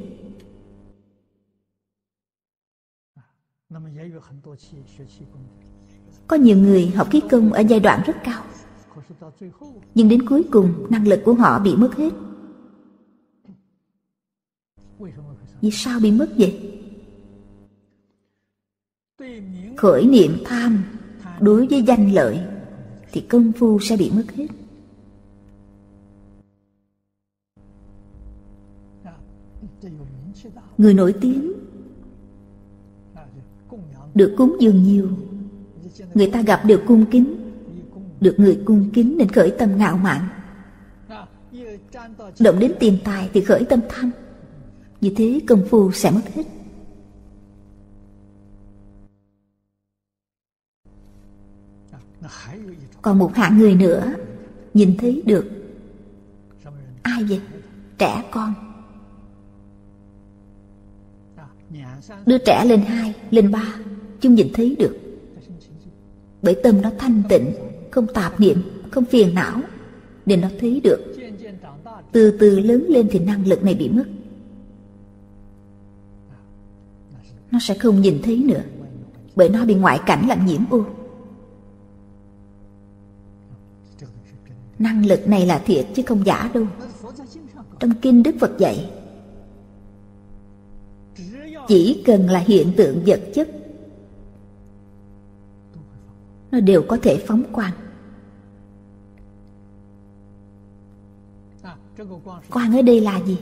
Có nhiều người học khí công ở giai đoạn rất cao, nhưng đến cuối cùng năng lực của họ bị mất hết. Vì sao bị mất vậy? Khởi niệm tham đối với danh lợi thì công phu sẽ bị mất hết. Người nổi tiếng được cúng dường nhiều, người ta gặp đều cung kính, được người cung kính nên khởi tâm ngạo mạn, động đến tiền tài thì khởi tâm tham. Như thế công phu sẽ mất hết. Còn một hạng người nữa nhìn thấy được. Ai vậy? Trẻ con. Đứa trẻ lên 2, lên 3 chúng nhìn thấy được. Bởi tâm nó thanh tịnh, không tạp niệm, không phiền não nên nó thấy được. Từ từ lớn lên thì năng lực này bị mất, nó sẽ không nhìn thấy nữa, bởi nó bị ngoại cảnh làm nhiễm ô. Năng lực này là thiệt chứ không giả đâu. Trong kinh Đức Phật dạy, chỉ cần là hiện tượng vật chất, nó đều có thể phóng quang. Quang ở đây là gì?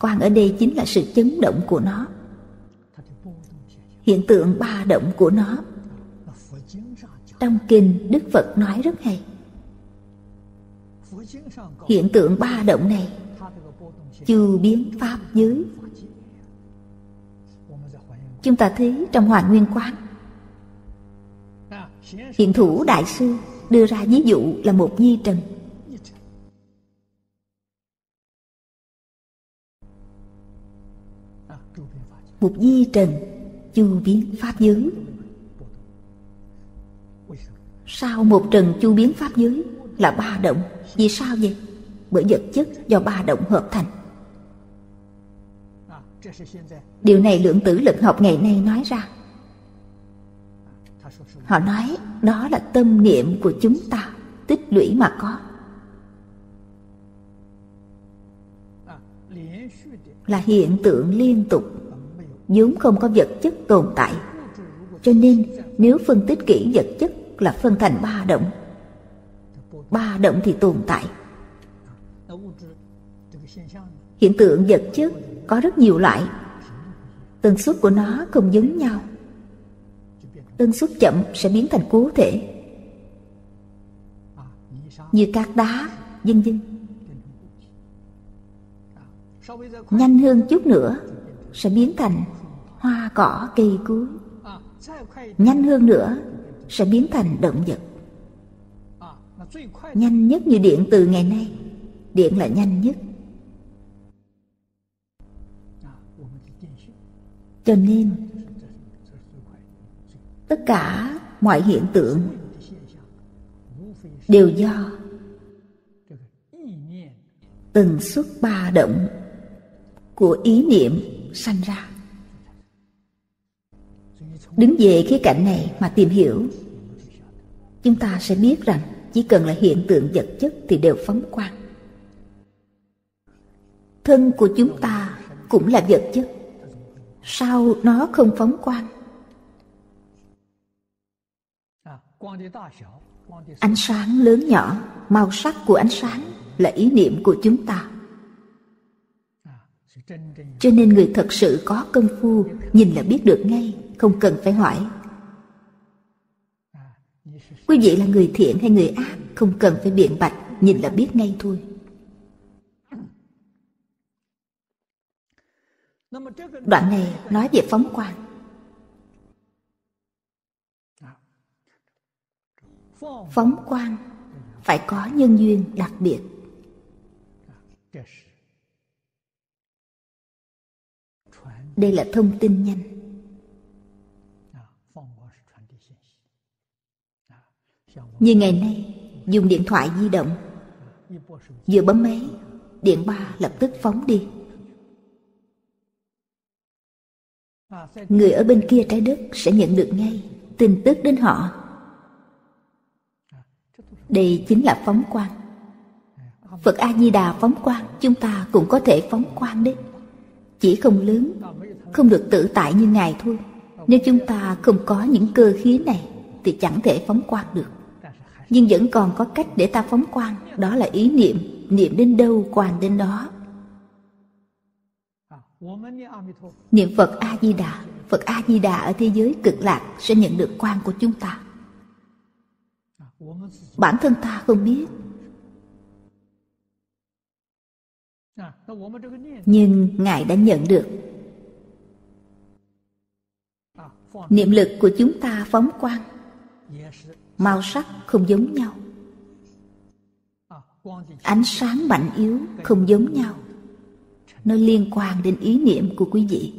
Quang ở đây chính là sự chấn động của nó, hiện tượng ba động của nó. Trong kinh Đức Phật nói rất hay, hiện tượng ba động này chư biến pháp giới. Chúng ta thấy trong Hoàn Nguyên Quán, Hiện Thủ Đại Sư đưa ra ví dụ là một nhi trần. Một nhi trần chu biến pháp giới. Sao một trần chu biến pháp giới là ba động? Vì sao vậy? Bởi vật chất do ba động hợp thành. Điều này lượng tử lực học ngày nay nói ra. Họ nói đó là tâm niệm của chúng ta tích lũy mà có, là hiện tượng liên tục, vốn không có vật chất tồn tại. Cho nên nếu phân tích kỹ vật chất là phân thành ba động, ba động thì tồn tại. Hiện tượng vật chất có rất nhiều loại, tần suất của nó không giống nhau. Tần suất chậm sẽ biến thành cố thể, như cát đá, vân vân. Nhanh hơn chút nữa sẽ biến thành hoa cỏ cây cối. Nhanh hơn nữa sẽ biến thành động vật. Nhanh nhất như điện từ ngày nay. Điện là nhanh nhất. Cho nên tất cả mọi hiện tượng đều do tần suất ba động của ý niệm sanh ra. Đứng về khía cạnh này mà tìm hiểu, chúng ta sẽ biết rằng chỉ cần là hiện tượng vật chất thì đều phóng quang. Thân của chúng ta cũng là vật chất, sao nó không phóng quang? Ánh sáng lớn nhỏ, màu sắc của ánh sáng là ý niệm của chúng ta. Cho nên người thật sự có công phu nhìn là biết được ngay, không cần phải hỏi. Quý vị là người thiện hay người ác, không cần phải biện bạch, nhìn là biết ngay thôi. Đoạn này nói về phóng quang. Phóng quang phải có nhân duyên đặc biệt. Đây là thông tin nhanh. Như ngày nay dùng điện thoại di động, vừa bấm máy điện 3 lập tức phóng đi. Người ở bên kia trái đất sẽ nhận được ngay tin tức đến họ. Đây chính là phóng quang. Phật A Di Đà phóng quang, chúng ta cũng có thể phóng quang đấy. chỉ không lớn, không được tự tại như Ngài thôi. Nếu chúng ta không có những cơ khí này thì chẳng thể phóng quang được. Nhưng vẫn còn có cách để ta phóng quang, đó là ý niệm. Niệm đến đâu quang đến đó. Niệm Phật A-di-đà, Phật A-di-đà ở thế giới cực lạc sẽ nhận được quang của chúng ta. Bản thân ta không biết, nhưng Ngài đã nhận được. Niệm lực của chúng ta phóng quang, màu sắc không giống nhau, ánh sáng mạnh yếu không giống nhau. Nó liên quan đến ý niệm của quý vị.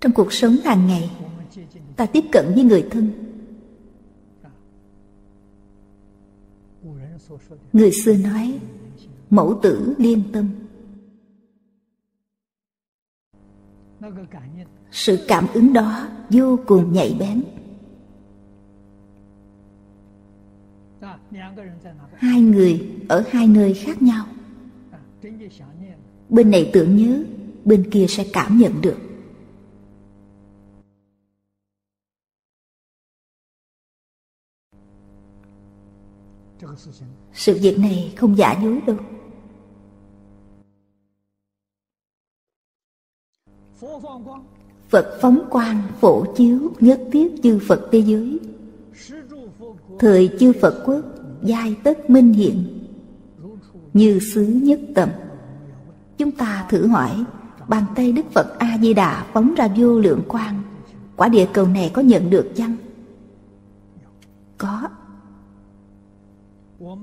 Trong cuộc sống hàng ngày, ta tiếp cận với người thân. Người xưa nói, mẫu tử liên tâm. Sự cảm ứng đó vô cùng nhạy bén. Hai người ở hai nơi khác nhau. Bên này tưởng nhớ, bên kia sẽ cảm nhận được. Sự việc này không giả dối đâu. Phật phóng quang phổ chiếu nhất thiết chư Phật thế giới. Thời chư Phật quốc, giai tất minh hiện, như xứ nhất tầm. Chúng ta thử hỏi, bàn tay Đức Phật A-di-đà phóng ra vô lượng quang, quả địa cầu này có nhận được chăng? Có.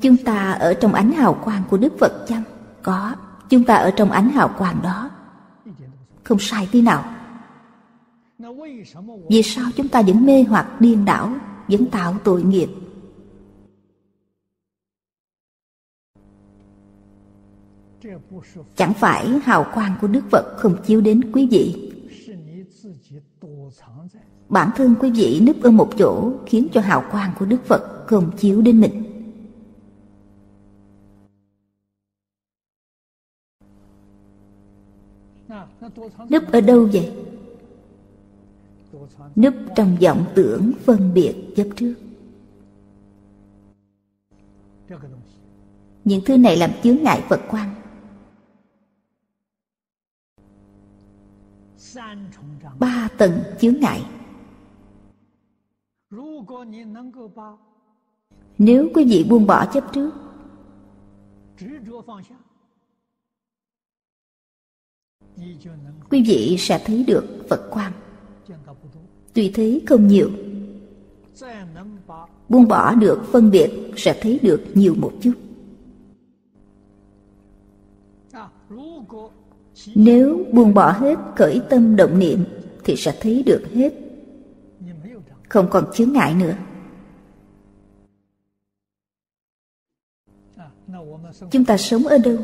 Chúng ta ở trong ánh hào quang của Đức Phật chăng? Có. Chúng ta ở trong ánh hào quang đó, không sai tí nào. Vì sao chúng ta vẫn mê hoặc điên đảo, vẫn tạo tội nghiệp? Chẳng phải hào quang của Đức Phật không chiếu đến quý vị, bản thân quý vị núp ở một chỗ khiến cho hào quang của Đức Phật không chiếu đến mình. Núp ở đâu vậy? Núp trong vọng tưởng phân biệt chấp trước. Những thứ này làm chướng ngại Phật quang. Ba tầng chướng ngại. Nếu quý vị buông bỏ chấp trước, quý vị sẽ thấy được Phật quang. Tuy thấy không nhiều, buông bỏ được phân biệt sẽ thấy được nhiều một chút. Nếu buông bỏ hết khởi tâm động niệm thì sẽ thấy được hết, không còn chướng ngại nữa. Chúng ta sống ở đâu?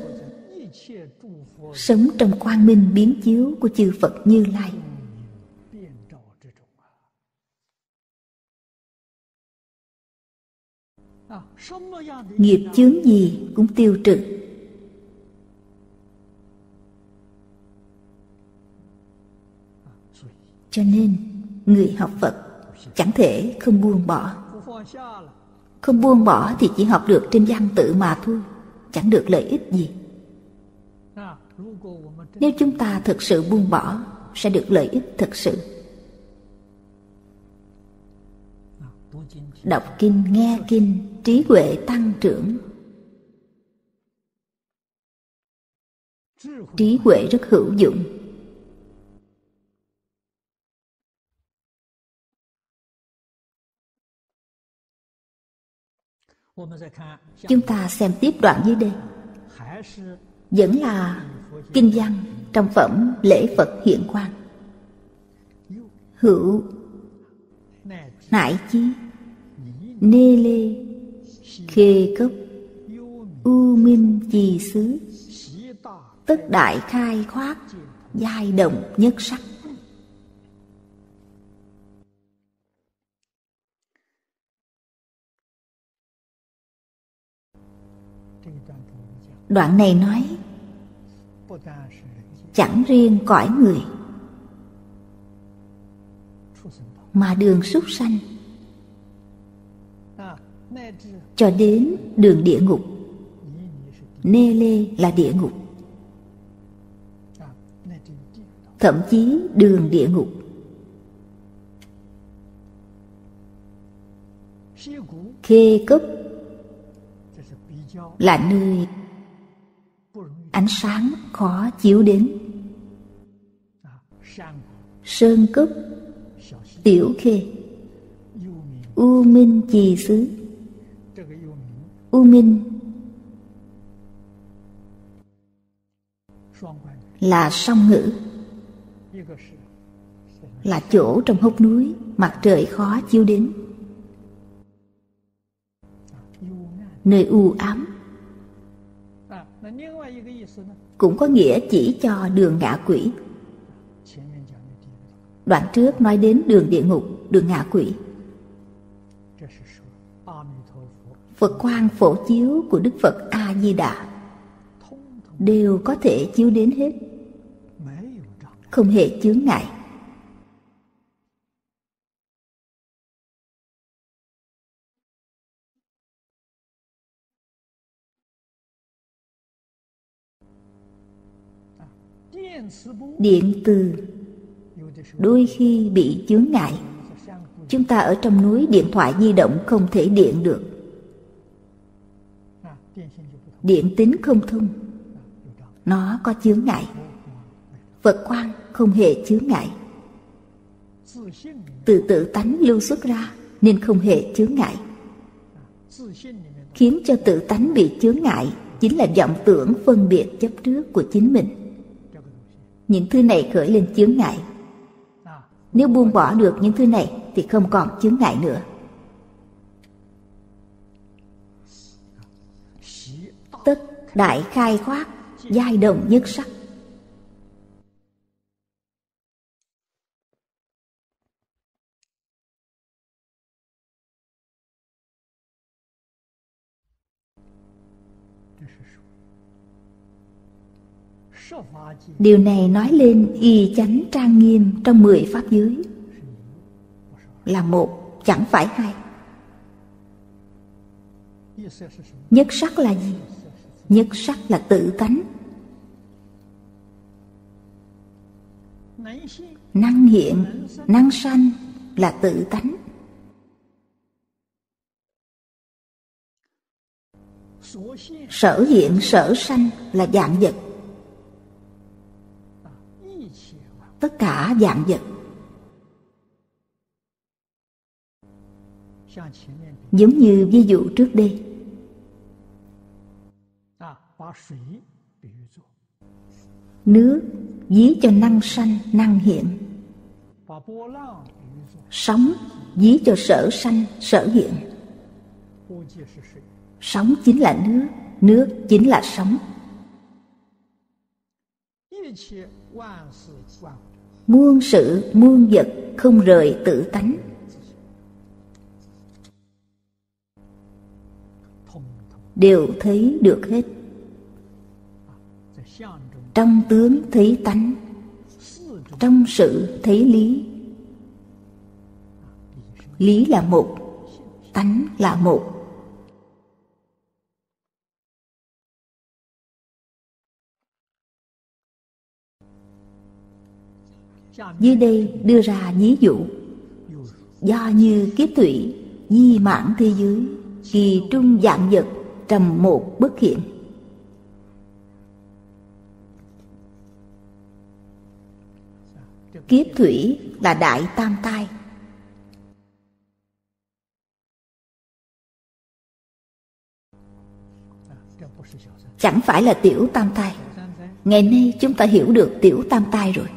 Sống trong quang minh biến chiếu của chư Phật Như Lai. Nghiệp chướng gì cũng tiêu trừ. Cho nên người học Phật chẳng thể không buông bỏ. Không buông bỏ thì chỉ học được trên văn tự mà thôi, chẳng được lợi ích gì. Nếu chúng ta thực sự buông bỏ, sẽ được lợi ích thực sự. Đọc kinh, nghe kinh, trí huệ tăng trưởng. Trí huệ rất hữu dụng. Chúng ta xem tiếp đoạn dưới đây. Vẫn là kinh văn trong phẩm Lễ Phật Hiện Quang. Hữu nại chí nê lê khê cấp u minh trì xứ, tất đại khai khoát giai động nhất sắc. Đoạn này nói, chẳng riêng cõi người, mà đường súc sanh cho đến đường địa ngục, Nê Lê là địa ngục, thậm chí đường địa ngục Khê Cấp là nơi ánh sáng khó chiếu đến, Sơn Cấp, Tiểu Khê, U Minh Chì Xứ. U Minh là song ngữ, là chỗ trong hốc núi mặt trời khó chiếu đến, nơi u ám. Cũng có nghĩa chỉ cho đường ngạ quỷ. Đoạn trước nói đến đường địa ngục, đường ngạ quỷ. Phật quang phổ chiếu của Đức Phật A Di Đà đều có thể chiếu đến hết, không hề chướng ngại. Điện từ đôi khi bị chướng ngại. Chúng ta ở trong núi điện thoại di động không thể điện được, điện tín không thông, nó có chướng ngại. Phật quang không hề chướng ngại, từ tự tánh lưu xuất ra nên không hề chướng ngại. Khiến cho tự tánh bị chướng ngại chính là vọng tưởng phân biệt chấp trước của chính mình. Những thứ này khởi lên chướng ngại. Nếu buông bỏ được những thứ này thì không còn chướng ngại nữa. Tất đại khai khoát, giai đồng nhất sắc. Điều này nói lên y chánh trang nghiêm trong 10 pháp giới là một, chẳng phải hai. Nhất sắc là gì? Nhất sắc là tự tánh, năng hiện, năng sanh là tự tánh. Sở hiện, sở sanh là vạn vật. Tất cả vạn vật, giống như ví dụ trước đây, nước ví cho năng sanh, năng hiện, sóng ví cho sở sanh, sở hiện. Sóng chính là nước, nước chính là sóng. Muôn sự muôn vật không rời tự tánh, đều thấy được hết. Trong tướng thấy tánh, trong sự thấy lý. Lý là một, tánh là một. Dưới đây đưa ra ví dụ. Do như kiếp thủy, di mãn thế giới, kỳ trung vạn vật, trầm một bất hiện. Kiếp thủy là đại tam tai. Chẳng phải là tiểu tam tai. Ngày nay chúng ta hiểu được tiểu tam tai rồi.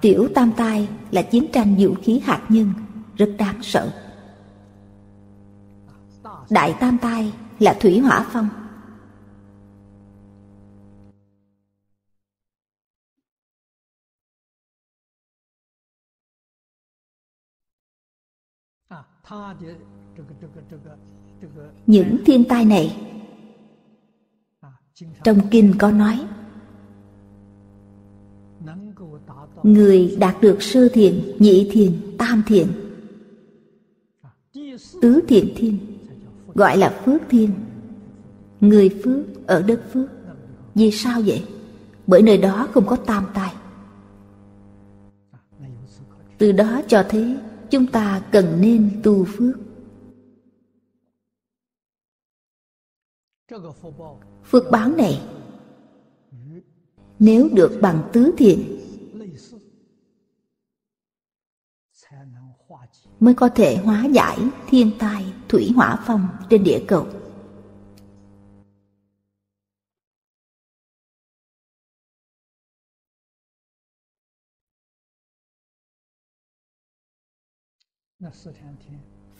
Tiểu tam tai là chiến tranh vũ khí hạt nhân, rất đáng sợ. Đại tam tai là thủy hỏa phong. Những thiên tai này Trong kinh có nói, người đạt được sơ thiền, nhị thiền, tam thiền, tứ thiện thiên gọi là phước thiên. Người phước ở đất phước. Vì sao vậy? Bởi nơi đó không có tam tai. Từ đó cho thấy chúng ta cần nên tu phước. Phước báo này nếu được bằng tứ thiện mới có thể hóa giải thiên tai thủy hỏa phong trên địa cầu.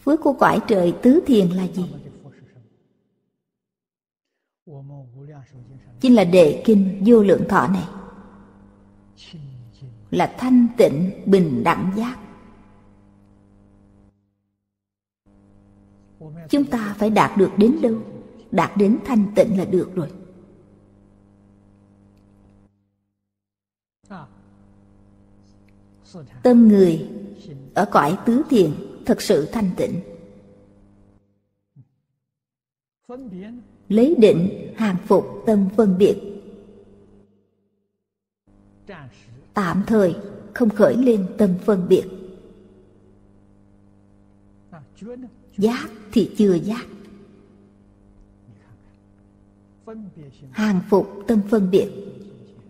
Phước của cõi trời tứ thiền là gì? Chính là Đệ Kinh Vô Lượng Thọ này, là thanh tịnh bình đẳng giác. Chúng ta phải đạt được đến đâu? Đạt đến thanh tịnh là được rồi. Tâm người ở cõi tứ thiền thật sự thanh tịnh. Lấy định hàng phục tâm phân biệt, tạm thời không khởi lên tâm phân biệt. Giác thì chưa giác. Hàng phục tâm phân biệt,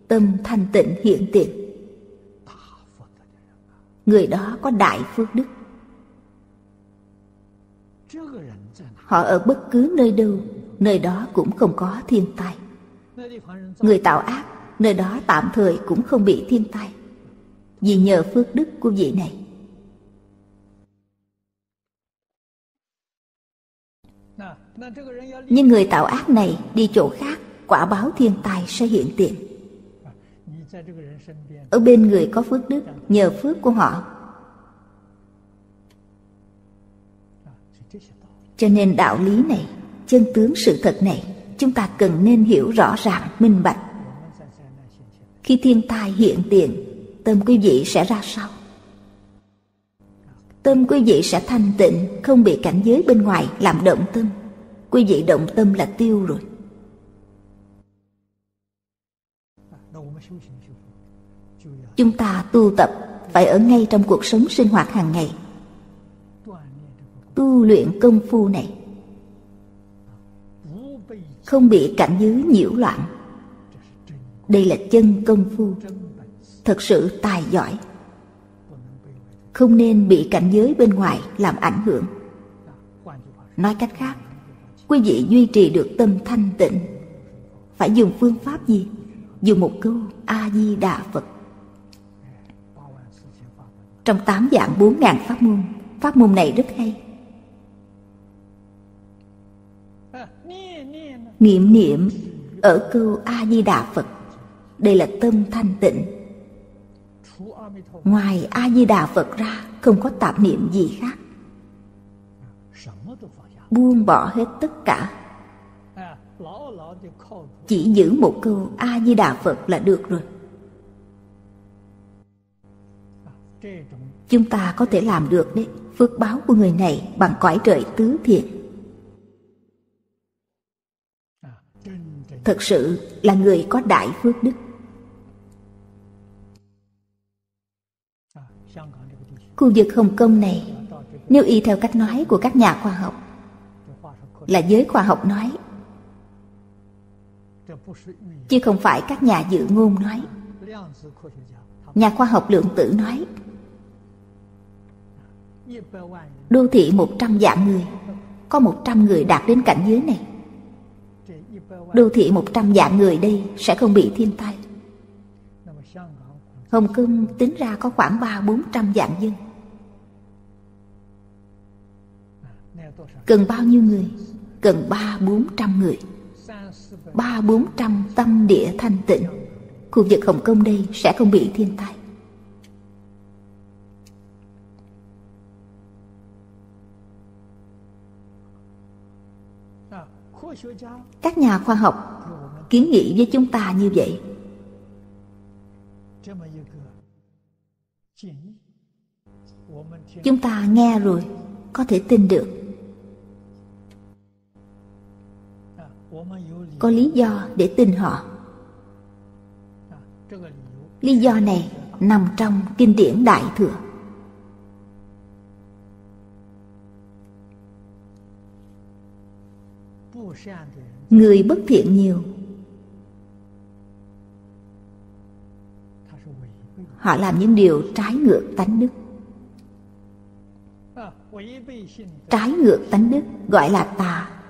tâm thanh tịnh hiện tiền. Người đó có đại phước đức. Họ ở bất cứ nơi đâu, nơi đó cũng không có thiên tai. Người tạo ác, nơi đó tạm thời cũng không bị thiên tai, vì nhờ phước đức của vị này. Nhưng người tạo ác này đi chỗ khác, quả báo thiên tai sẽ hiện tiền. Ở bên người có phước đức, nhờ phước của họ. Cho nên đạo lý này, chân tướng sự thật này, chúng ta cần nên hiểu rõ ràng, minh bạch. Khi thiên tai hiện tiền, tâm quý vị sẽ ra sao? Tâm quý vị sẽ thanh tịnh, không bị cảnh giới bên ngoài làm động tâm. Quý vị động tâm là tiêu rồi. Chúng ta tu tập phải ở ngay trong cuộc sống sinh hoạt hàng ngày. Tu luyện công phu này, không bị cảnh giới nhiễu loạn. Đây là chân công phu, thật sự tài giỏi. Không nên bị cảnh giới bên ngoài làm ảnh hưởng. Nói cách khác, quý vị duy trì được tâm thanh tịnh, phải dùng phương pháp gì? Dùng một câu A Di Đà Phật. Trong 8 vạn 4.000 pháp môn này rất hay. Niệm niệm ở câu A Di Đà Phật, đây là tâm thanh tịnh. Ngoài A Di Đà Phật ra không có tạp niệm gì khác. Buông bỏ hết tất cả, chỉ giữ một câu A Di Đà Phật là được rồi. Chúng ta có thể làm được đấy. Phước báo của người này bằng cõi trời tứ thiện, thật sự là người có đại phước đức. Khu vực Hồng Kông này, nếu y theo cách nói của các nhà khoa học, là giới khoa học nói, chứ không phải các nhà dự ngôn nói. Nhà khoa học lượng tử nói, đô thị 100 vạn người, có 100 người đạt đến cảnh giới này. Đô thị 100 vạn người đây sẽ không bị thiên tai. Hồng Kông tính ra có khoảng 300-400 vạn dân. Cần bao nhiêu người? Cần 300-400 người. 300-400 tâm địa thanh tịnh, khu vực Hồng Kông đây sẽ không bị thiên tai. Các nhà khoa học kiến nghị với chúng ta như vậy. Chúng ta nghe rồi có thể tin được. Có lý do để tin họ. Lý do này nằm trong kinh điển Đại Thừa. Người bất thiện nhiều, họ làm những điều trái ngược tánh đức. Trái ngược tánh đức gọi là tà.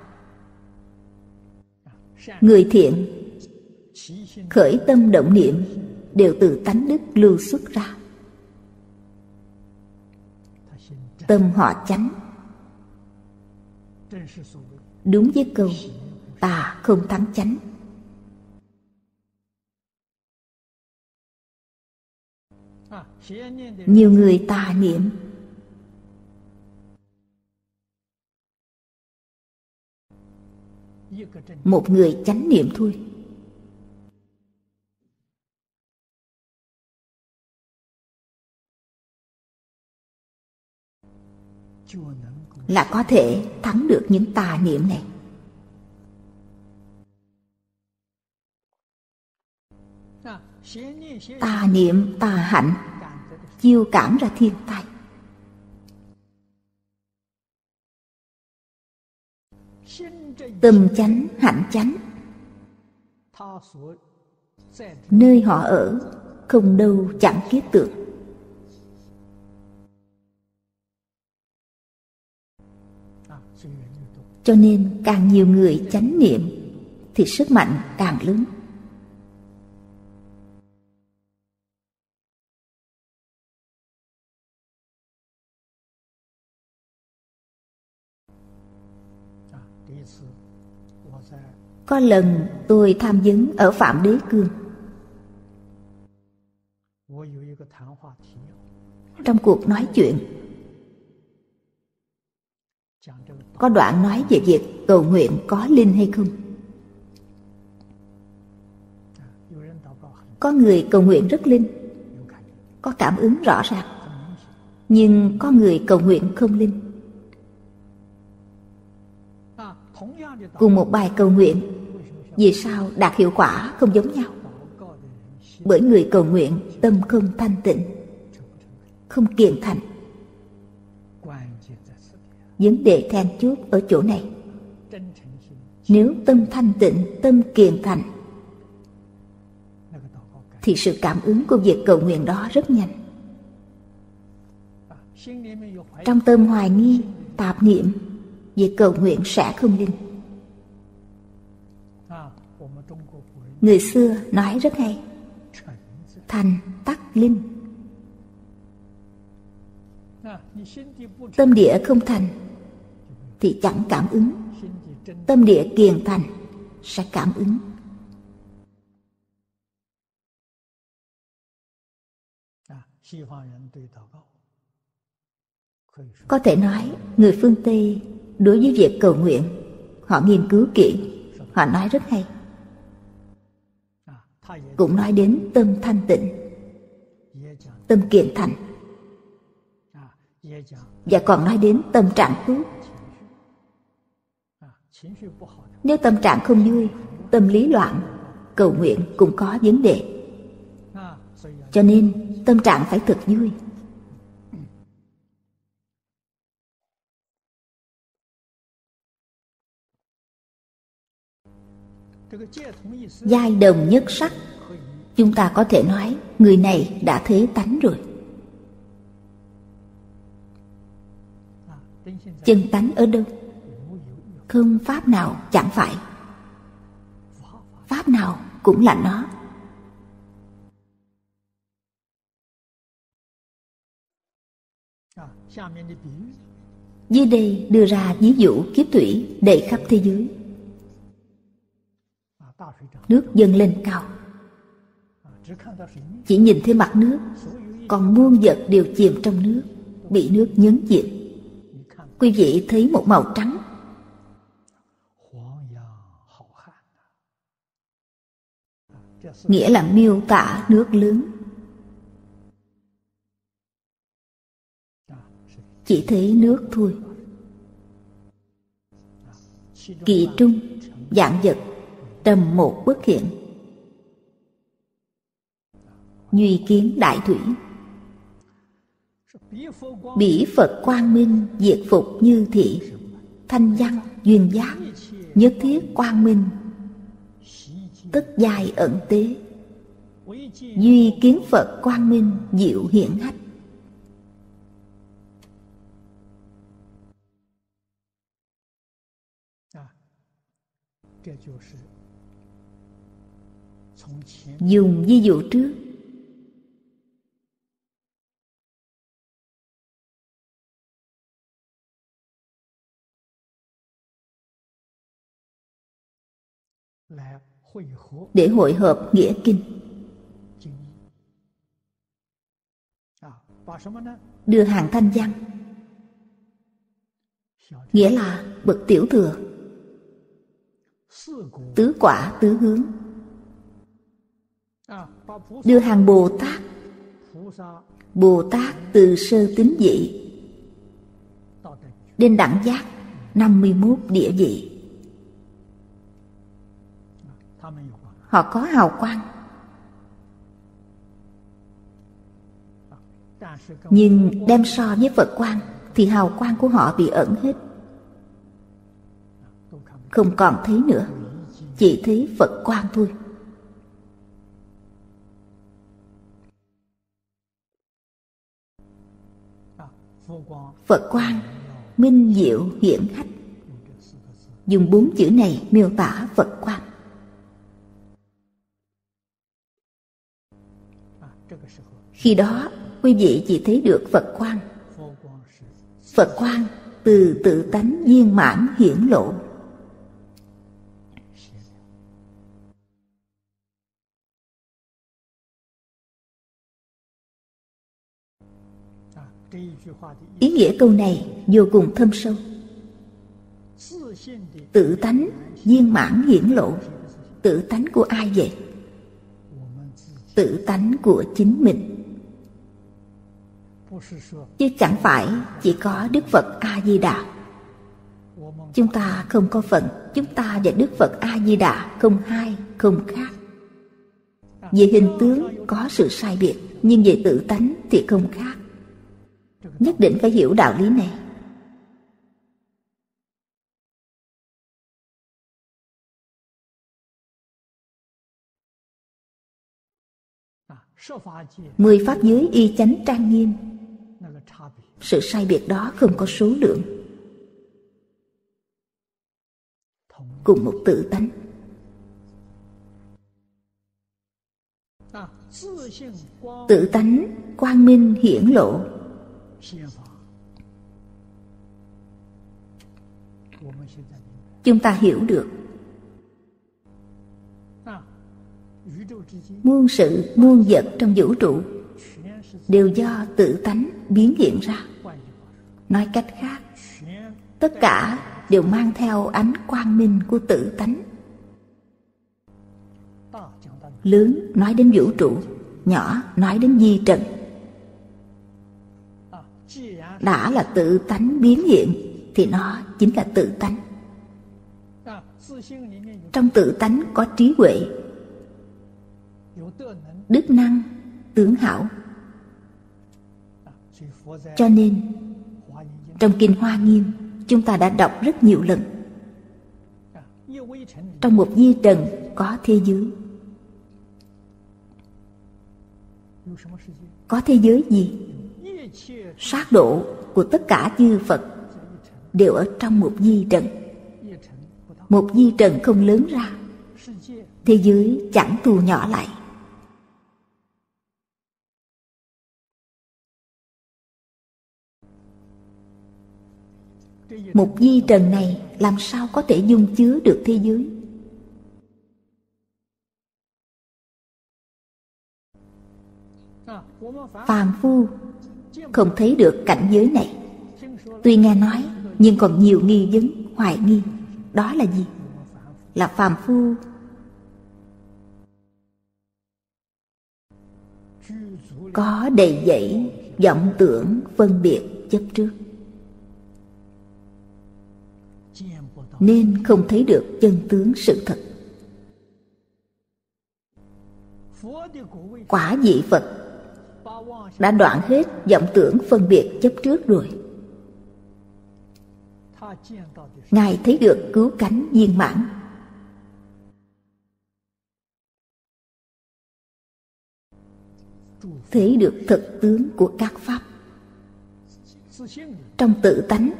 Người thiện khởi tâm động niệm đều từ tánh đức lưu xuất ra. Tâm họ chánh, đúng với câu tà không thắng chánh. Nhiều người tà niệm, một người chánh niệm thôi. Là có thể thắng được những tà niệm này. Tà niệm, tà hạnh chiêu cảm ra thiên tai. Tâm chánh, hạnh chánh, nơi họ ở không đâu chẳng kiết tượng. Cho nên càng nhiều người chánh niệm thì sức mạnh càng lớn. Có lần tôi tham vấn ở Phạm Đế Cương. Trong cuộc nói chuyện, có đoạn nói về việc cầu nguyện có linh hay không. Có người cầu nguyện rất linh, có cảm ứng rõ ràng. Nhưng có người cầu nguyện không linh. Cùng một bài cầu nguyện, vì sao đạt hiệu quả không giống nhau? Bởi người cầu nguyện tâm không thanh tịnh, không kiên thành. Vấn đề then chốt ở chỗ này. Nếu tâm thanh tịnh, tâm kiên thành, thì sự cảm ứng của việc cầu nguyện đó rất nhanh. Trong tâm hoài nghi, tạp niệm, việc cầu nguyện sẽ không linh. Người xưa nói rất hay: thành tắc linh. Tâm địa không thành thì chẳng cảm ứng. Tâm địa kiền thành sẽ cảm ứng. Có thể nói người phương Tây đối với việc cầu nguyện, họ nghiên cứu kỹ, họ nói rất hay. Cũng nói đến tâm thanh tịnh, tâm kiền thành, và còn nói đến tâm trạng tốt. Nếu tâm trạng không vui, tâm lý loạn, cầu nguyện cũng có vấn đề. Cho nên tâm trạng phải thật vui. Giai đồng nhất sắc, chúng ta có thể nói người này đã thế tánh rồi. Chân tánh ở đâu? Không pháp nào chẳng phải. Pháp nào cũng là nó. Dưới đây đưa ra ví dụ kiếp thủy đầy khắp thế giới. Nước dâng lên cao, chỉ nhìn thấy mặt nước, còn muôn vật đều chìm trong nước, bị nước nhấn chìm. Quý vị thấy một màu trắng. nghĩa là miêu tả nước lớn. Chỉ thấy nước thôi. Kỳ trung, dạng vật, tầm một bất hiện. Duy kiến đại thủy. Bỉ Phật quang minh diệt phục như thị. Thanh văn, duyên giác, nhất thiết quang minh. Tất dài ẩn tế. Duy kiến Phật quang minh diệu hiển hách. Dùng ví dụ trước, để hội hợp nghĩa kinh. Đưa hàng thanh văn, nghĩa là bậc tiểu thừa. Tứ quả tứ hướng. Đưa hàng Bồ Tát. Bồ Tát từ sơ tín vị đến đẳng giác 51 địa vị. Họ có hào quang, nhưng đem so với Phật quang thì hào quang của họ bị ẩn hết, không còn thấy nữa, chỉ thấy Phật quang thôi. Phật quang minh diệu hiển hách, dùng 4 chữ này miêu tả Phật quang. Khi đó quý vị chỉ thấy được Phật quang. Phật quang từ tự tánh viên mãn hiển lộ. Ý nghĩa câu này vô cùng thâm sâu. Tự tánh viên mãn hiển lộ. Tự tánh của ai vậy? Tự tánh của chính mình. Chứ chẳng phải chỉ có Đức Phật A-di-đà. Chúng ta không có phận. Chúng ta và Đức Phật A-di-đà không hai, không khác. Về hình tướng có sự sai biệt, nhưng về tự tánh thì không khác. Nhất định phải hiểu đạo lý này. Mười pháp giới y chánh trang nghiêm. Sự sai biệt đó không có số lượng. Cùng một tự tánh. Tự tánh quang minh hiển lộ. Chúng ta hiểu được muôn sự muôn vật trong vũ trụ đều do tự tánh biến hiện ra. Nói cách khác, tất cả đều mang theo ánh quang minh của tự tánh. Lớn nói đến vũ trụ, nhỏ nói đến vi trần. Đã là tự tánh biến hiện thì nó chính là tự tánh. Trong tự tánh có trí huệ, đức năng, tướng hảo. Cho nên trong Kinh Hoa Nghiêm chúng ta đã đọc rất nhiều lần. Trong một vi trần có thế giới. Có thế giới gì? Sát độ của tất cả chư Phật đều ở trong một vi trần. Một vi trần không lớn ra, thế giới chẳng thu nhỏ lại. Một vi trần này làm sao có thể dung chứa được thế giới? Phàm phu không thấy được cảnh giới này. Tuy nghe nói nhưng còn nhiều nghi vấn, hoài nghi. Đó là gì? Là phàm phu có đầy dẫy vọng tưởng phân biệt chấp trước, nên không thấy được chân tướng sự thật. Quả vị Phật đã đoạn hết vọng tưởng phân biệt chấp trước rồi. Ngài thấy được cứu cánh viên mãn. Thấy được thực tướng của các pháp. Trong tự tánh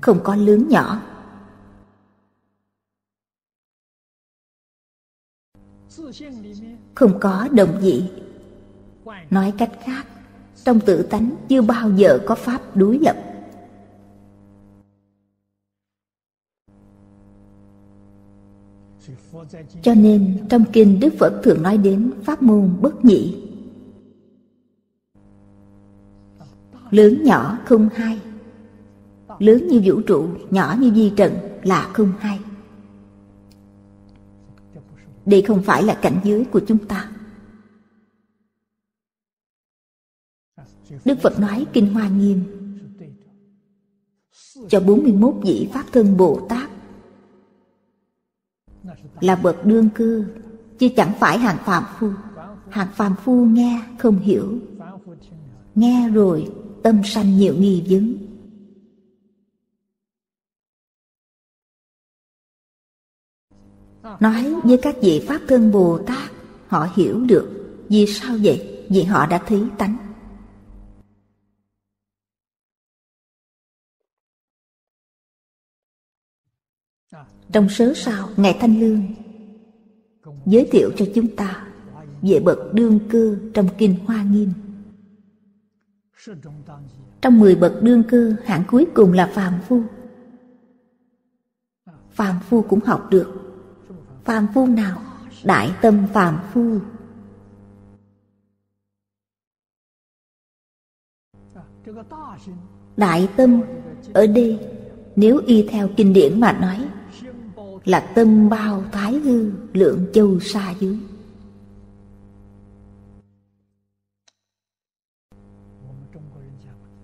không có lớn nhỏ. Không có đồng vị. Nói cách khác, trong tự tánh chưa bao giờ có pháp đối lập. Cho nên trong kinh Đức Phật thường nói đến pháp môn bất nhị, lớn nhỏ không hai. Lớn như vũ trụ, nhỏ như vi trần là không hai. Đây không phải là cảnh giới của chúng ta. Đức Phật nói Kinh Hoa Nghiêm cho 41 vị Pháp Thân Bồ Tát là bậc đương cư, chứ chẳng phải hàng phàm phu. Hàng phàm phu nghe không hiểu, nghe rồi tâm sanh nhiều nghi vấn. Nói với các vị Pháp Thân Bồ Tát, họ hiểu được. Vì sao vậy? Vì họ đã thấy tánh. Trong sớ sao, Ngài Thanh Lương giới thiệu cho chúng ta về bậc đương cơ trong Kinh Hoa Nghiêm. Trong 10 bậc đương cơ, hạng cuối cùng là phàm phu. Phàm phu cũng học được. Phàm phu nào? Đại tâm phàm phu. Đại tâm ở đây, nếu y theo kinh điển mà nói, là tâm bao thái hư, lượng châu xa dưới.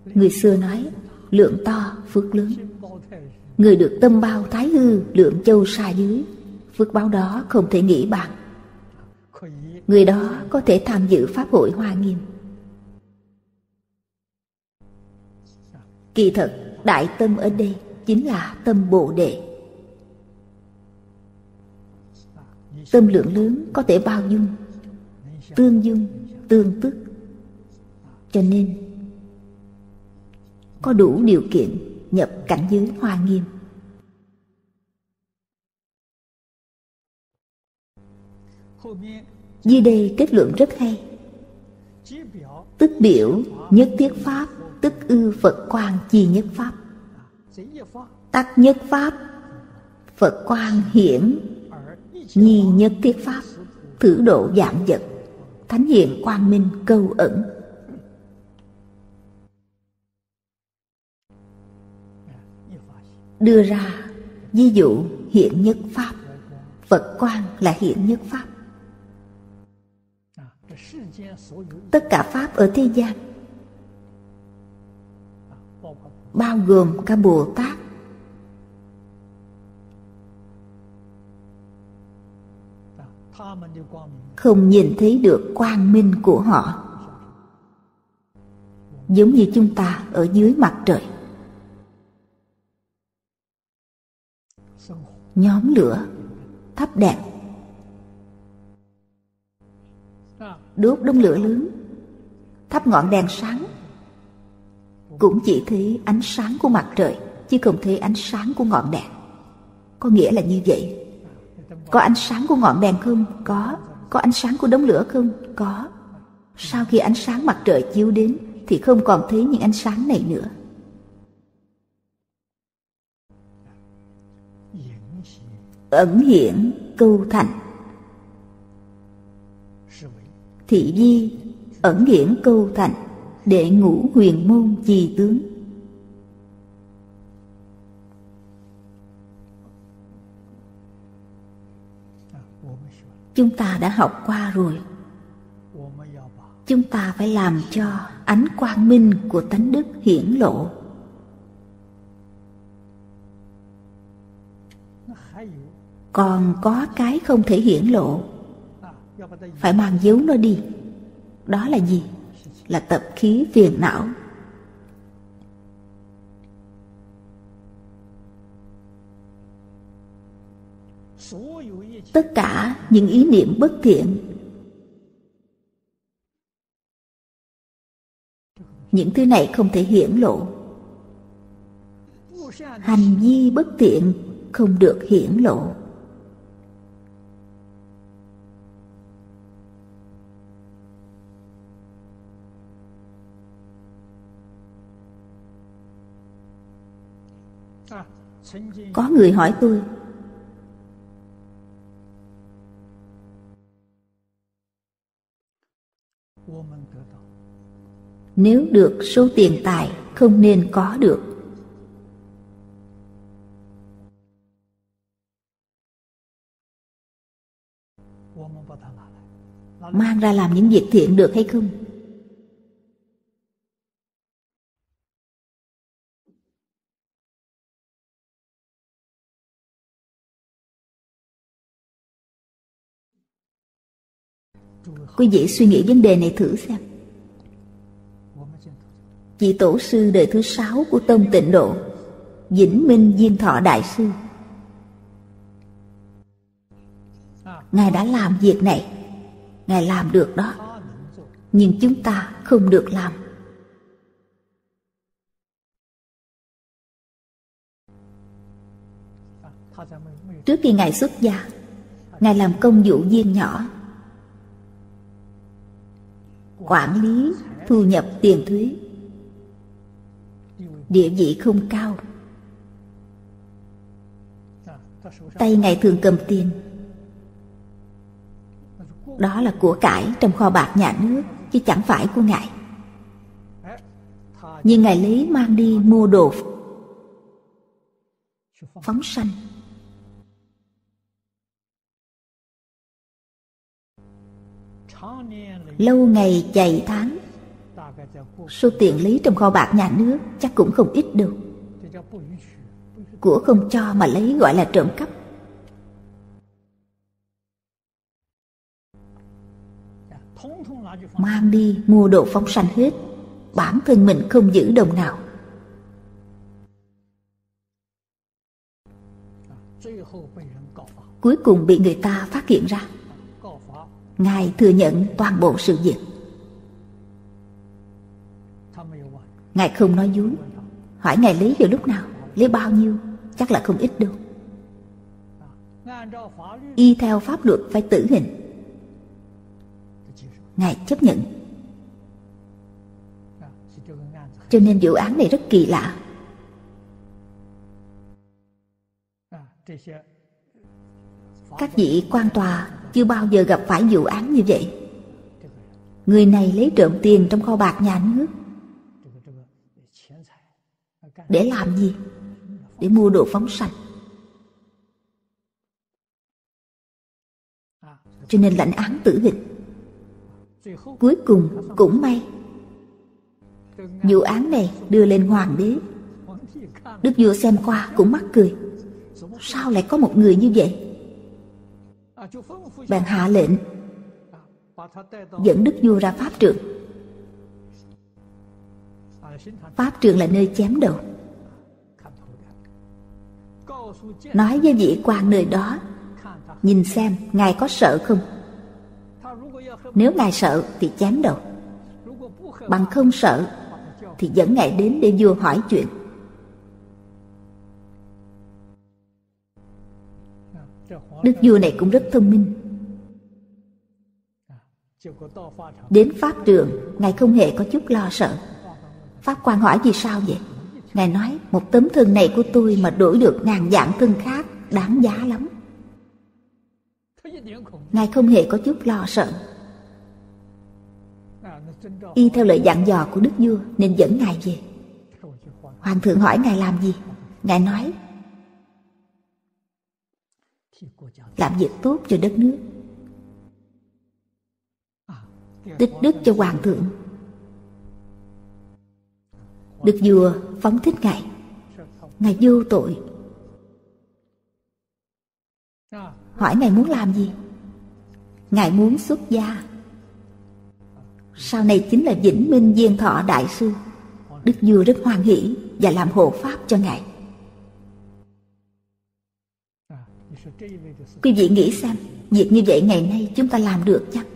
Người xưa nói lượng to phước lớn. Người được tâm bao thái hư, lượng châu xa dưới, phước báo đó không thể nghĩ bàn. Người đó có thể tham dự Pháp hội Hoa Nghiêm. Kỳ thật, đại tâm ở đây chính là tâm Bồ Đề. Tâm lượng lớn có thể bao dung, tương dung, tương tức. Cho nên có đủ điều kiện nhập cảnh giới Hoa Nghiêm. Dưới đây kết luận rất hay. Tức biểu nhất thiết pháp, tức ư Phật quang chi nhất pháp. Tắc nhất pháp, Phật quang hiển. Nhi nhất thiết pháp, thử độ vạn vật. Thánh hiền quang minh câu ẩn. Đưa ra ví dụ hiện nhất pháp. Phật quang là hiện nhất pháp. Tất cả pháp ở thế gian, bao gồm cả Bồ Tát, không nhìn thấy được quang minh của họ, giống như chúng ta ở dưới mặt trời. Nhóm lửa thắp đèn, đốt đống lửa lớn, thắp ngọn đèn sáng, cũng chỉ thấy ánh sáng của mặt trời, chứ không thấy ánh sáng của ngọn đèn. Có nghĩa là như vậy. Có ánh sáng của ngọn đèn không? Có. Có ánh sáng của đống lửa không? Có. Sau khi ánh sáng mặt trời chiếu đến thì không còn thấy những ánh sáng này nữa. Ẩn hiện câu thành. Thị vi ẩn hiển câu thành, đệ ngũ huyền môn trì tướng. Chúng ta đã học qua rồi. Chúng ta phải làm cho ánh quang minh của tánh đức hiển lộ. Còn có cái không thể hiển lộ, phải mang giấu nó đi. Đó là gì? Là tập khí phiền não. Tất cả những ý niệm bất thiện, những thứ này không thể hiển lộ. Hành vi bất thiện không được hiển lộ. Có người hỏi tôi, nếu được số tiền tài không nên có được. Mang ra làm những việc thiện được hay không? Quý vị suy nghĩ vấn đề này thử xem. Vị tổ sư đời thứ 6 của tông Tịnh Độ, Vĩnh Minh Diên Thọ Đại Sư, Ngài đã làm việc này. Ngài làm được đó, nhưng chúng ta không được làm. Trước khi Ngài xuất gia, Ngài làm công vụ viên nhỏ, quản lý thu nhập tiền thuế, địa vị không cao. Tay Ngài thường cầm tiền, đó là của cải trong kho bạc nhà nước, chứ chẳng phải của Ngài. Nhưng Ngài lấy mang đi mua đồ phóng sanh. Lâu ngày chạy tháng, số tiền lấy trong kho bạc nhà nước chắc cũng không ít đâu. Của không cho mà lấy gọi là trộm cắp. Mang đi mua đồ phóng sanh hết, bản thân mình không giữ đồng nào. Cuối cùng bị người ta phát hiện ra. Ngài thừa nhận toàn bộ sự việc. Ngài không nói dối. Hỏi Ngài lấy vào lúc nào, lấy bao nhiêu, chắc là không ít đâu. Y theo pháp luật phải tử hình. Ngài chấp nhận. Cho nên vụ án này rất kỳ lạ. Các vị quan tòa chưa bao giờ gặp phải vụ án như vậy. Người này lấy trộm tiền trong kho bạc nhà nước. Để làm gì? Để mua đồ phóng sanh. Cho nên lãnh án tử hình. Cuối cùng cũng may, vụ án này đưa lên hoàng đế. Đức vua xem qua cũng mắc cười. Sao lại có một người như vậy? Bèn hạ lệnh dẫn đức vua ra pháp trường. Pháp trường là nơi chém đầu. Nói với vị quan nơi đó, nhìn xem ngài có sợ không. Nếu ngài sợ thì chém đầu, bằng không sợ thì dẫn ngài đến để vua hỏi chuyện. Đức vua này cũng rất thông minh. Đến pháp trường, ngài không hề có chút lo sợ. Pháp quan hỏi vì sao vậy? Ngài nói, một tấm thân này của tôi mà đổi được ngàn vạn thân khác, đáng giá lắm. Ngài không hề có chút lo sợ. Y theo lời dặn dò của đức vua nên dẫn ngài về. Hoàng thượng hỏi ngài làm gì? Ngài nói, làm việc tốt cho đất nước. tích đức cho hoàng thượng. Đức vua phóng thích ngài, ngài vô tội. Hỏi ngài muốn làm gì? Ngài muốn xuất gia. Sau này chính là Vĩnh Minh Diên Thọ Đại Sư. Đức vua rất hoan hỷ và làm hộ pháp cho ngài. Quý vị nghĩ xem, việc như vậy ngày nay chúng ta làm được chăng?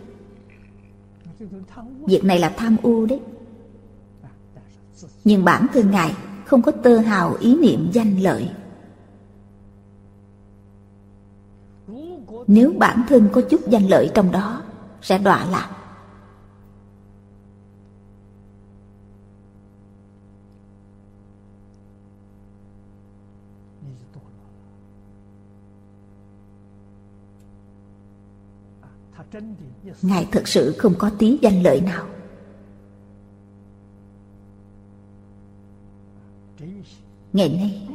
Việc này là tham ô đấy. Nhưng bản thân ngài không có tơ hào ý niệm danh lợi. Nếu bản thân có chút danh lợi trong đó, sẽ đọa lạc. Ngài thật sự không có tí danh lợi nào. Ngày nay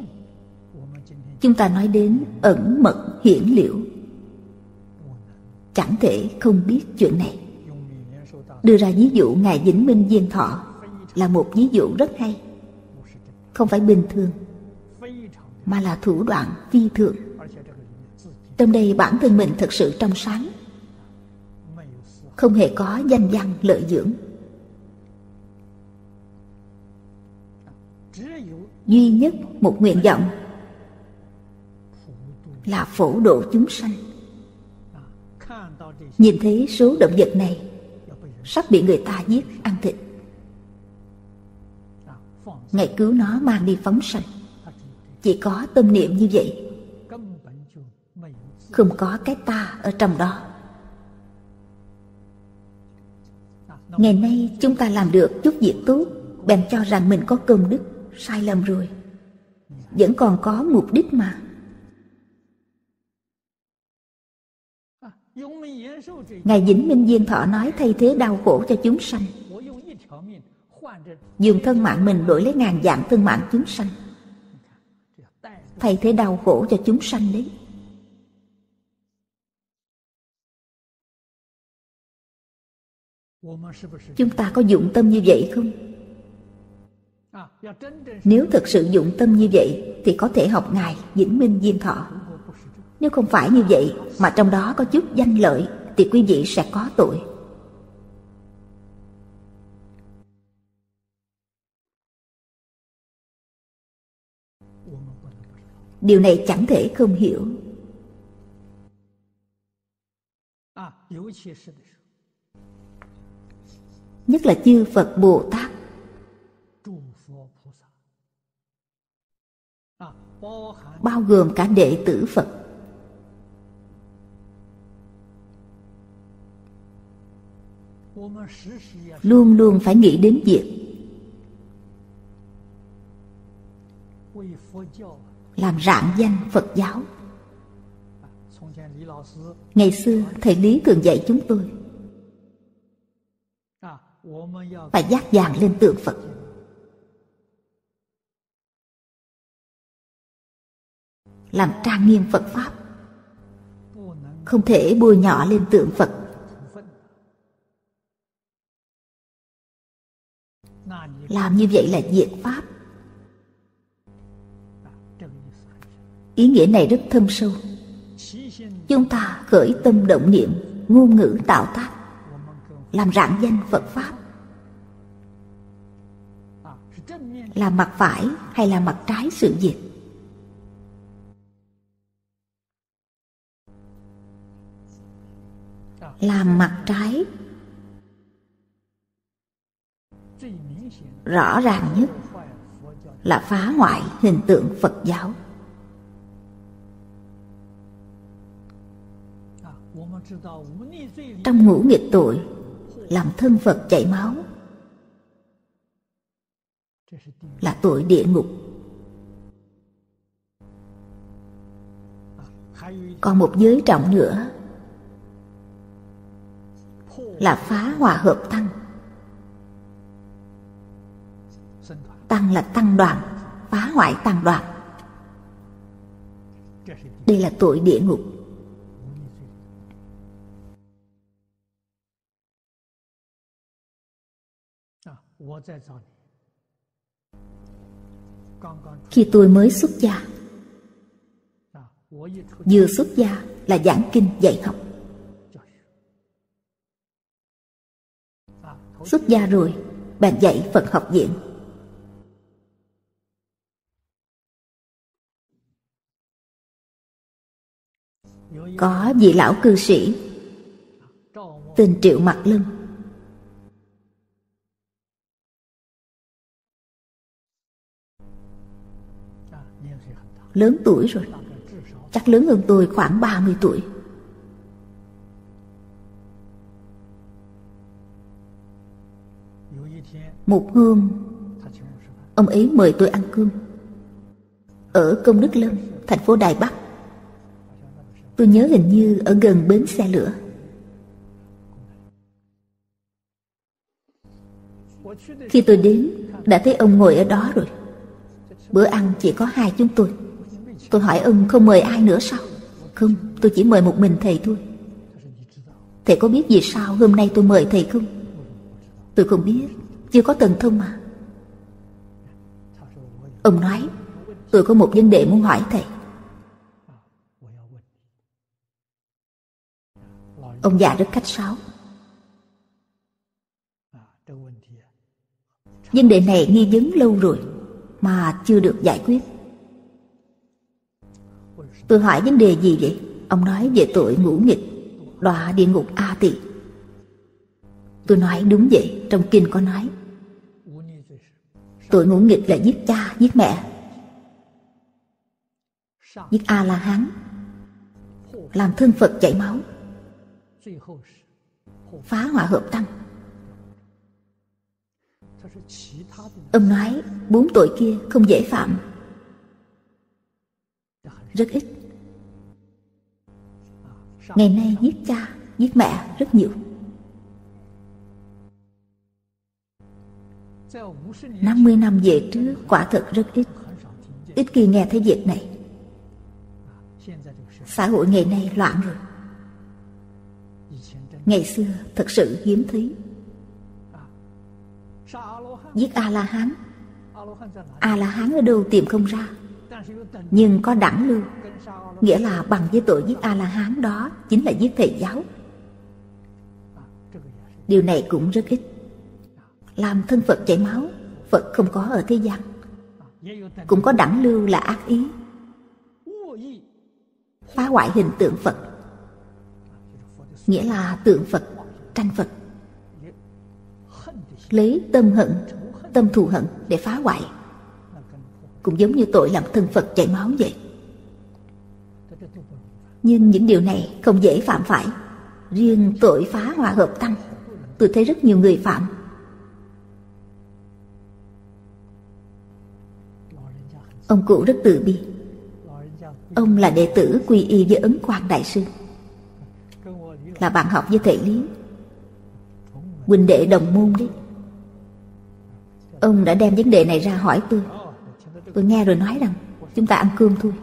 chúng ta nói đến ẩn mật hiển liễu, chẳng thể không biết chuyện này. Đưa ra ví dụ ngài Vĩnh Minh Diên Thọ là một ví dụ rất hay, không phải bình thường, mà là thủ đoạn phi thường. Trong đây bản thân mình thật sự trong sáng, không hề có danh văn lợi dưỡng. Duy nhất một nguyện vọng là phổ độ chúng sanh. Nhìn thấy số động vật này sắp bị người ta giết ăn thịt, ngài cứu nó mang đi phóng sanh. Chỉ có tâm niệm như vậy, không có cái ta ở trong đó. Ngày nay chúng ta làm được chút việc tốt, bèn cho rằng mình có công đức, sai lầm rồi. Vẫn còn có mục đích mà. Ngài Vĩnh Minh Diên Thọ nói thay thế đau khổ cho chúng sanh, dùng thân mạng mình đổi lấy ngàn vạn thân mạng chúng sanh, thay thế đau khổ cho chúng sanh đấy. Chúng ta có dụng tâm như vậy không? Nếu thực sự dụng tâm như vậy thì có thể học ngài Vĩnh Minh Diên Thọ. Nếu không phải như vậy mà trong đó có chút danh lợi thì quý vị sẽ có tội. Điều này chẳng thể không hiểu. Nhất là chư Phật Bồ Tát, bao gồm cả đệ tử Phật, luôn luôn phải nghĩ đến việc làm rạng danh Phật giáo. Ngày xưa thầy Lý thường dạy chúng tôi phải vác vàng lên tượng Phật. Làm trang nghiêm Phật Pháp, không thể bôi nhọ lên tượng Phật. Làm như vậy là diệt Pháp. Ý nghĩa này rất thâm sâu. Chúng ta khởi tâm động niệm, ngôn ngữ tạo tác, làm rạng danh Phật Pháp. Là mặt phải hay là mặt trái sự việc? Làm mặt trái rõ ràng nhất là phá hoại hình tượng Phật giáo. Trong ngũ nghịch tội làm thân Phật chảy máu là tội địa ngục. Còn một giới trọng nữa là phá hòa hợp tăng. Tăng là tăng đoàn, phá hoại tăng đoàn. Đây là tội địa ngục. Khi tôi mới xuất gia, vừa xuất gia là giảng kinh dạy học. Xuất gia rồi, bạn dạy Phật học viện. Có vị lão cư sĩ tên Triệu Mặc Lân, lớn tuổi rồi, chắc lớn hơn tôi khoảng 30 tuổi. Một hôm, ông ấy mời tôi ăn cơm ở Công Đức Lâm, thành phố Đài Bắc. Tôi nhớ hình như ở gần bến xe lửa. Khi tôi đến, đã thấy ông ngồi ở đó rồi. Bữa ăn chỉ có hai chúng tôi. Tôi hỏi ông không mời ai nữa sao? Không, tôi chỉ mời một mình thầy thôi. Thầy có biết vì sao hôm nay tôi mời thầy không? Tôi không biết, chưa có thần thông mà. Ông nói, tôi có một vấn đề muốn hỏi thầy. Ông già rất khách sáo. Vấn đề này nghi vấn lâu rồi mà chưa được giải quyết. Tôi hỏi vấn đề gì vậy? Ông nói về tội ngũ nghịch, đọa địa ngục A Tỳ. Tôi nói đúng vậy, trong kinh có nói. Tội ngũ nghịch là giết cha, giết mẹ, giết A-la-hán, làm thân Phật chảy máu, phá hoại hợp tăng. Ông nói 4 tội kia không dễ phạm, rất ít. Ngày nay giết cha, giết mẹ rất nhiều. 50 năm về trước quả thật rất ít. Ít khi nghe thấy việc này. Xã hội ngày nay loạn rồi. Ngày xưa thật sự hiếm thấy. Giết A-la-hán, A-la-hán ở đâu tìm không ra. Nhưng có đẳng lưu, nghĩa là bằng với tội giết A-la-hán đó chính là giết thầy giáo. Điều này cũng rất ít. Làm thân Phật chảy máu, Phật không có ở thế gian. Cũng có đẳng lưu là ác ý, phá hoại hình tượng Phật, nghĩa là tượng Phật, tranh Phật, lấy tâm hận, tâm thù hận để phá hoại. Cũng giống như tội làm thân Phật chảy máu vậy. Nhưng những điều này không dễ phạm phải. Riêng tội phá hòa hợp tăng, tôi thấy rất nhiều người phạm. Ông cụ rất từ bi. Ông là đệ tử quy y với Ấn Quang Đại Sư, là bạn học với thầy Lý, huynh đệ đồng môn đấy. Ông đã đem vấn đề này ra hỏi tôi. Tôi nghe rồi nói rằng chúng ta ăn cơm thôi.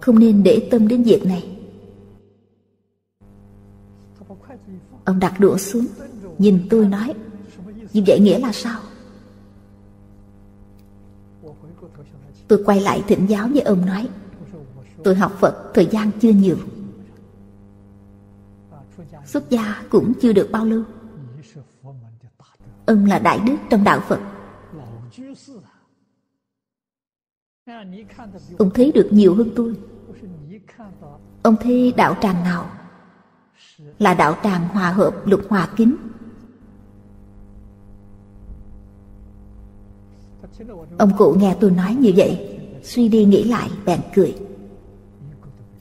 Không nên để tâm đến việc này. Ông đặt đũa xuống, nhìn tôi nói, như vậy nghĩa là sao? Tôi quay lại thỉnh giáo với ông nói, tôi học Phật thời gian chưa nhiều, xuất gia cũng chưa được bao lâu. Ông là đại đức trong đạo Phật, ông thấy được nhiều hơn tôi. Ông thấy đạo tràng nào là đạo tràng hòa hợp lục hòa kính. Ông cụ nghe tôi nói như vậy, suy đi nghĩ lại bèn cười.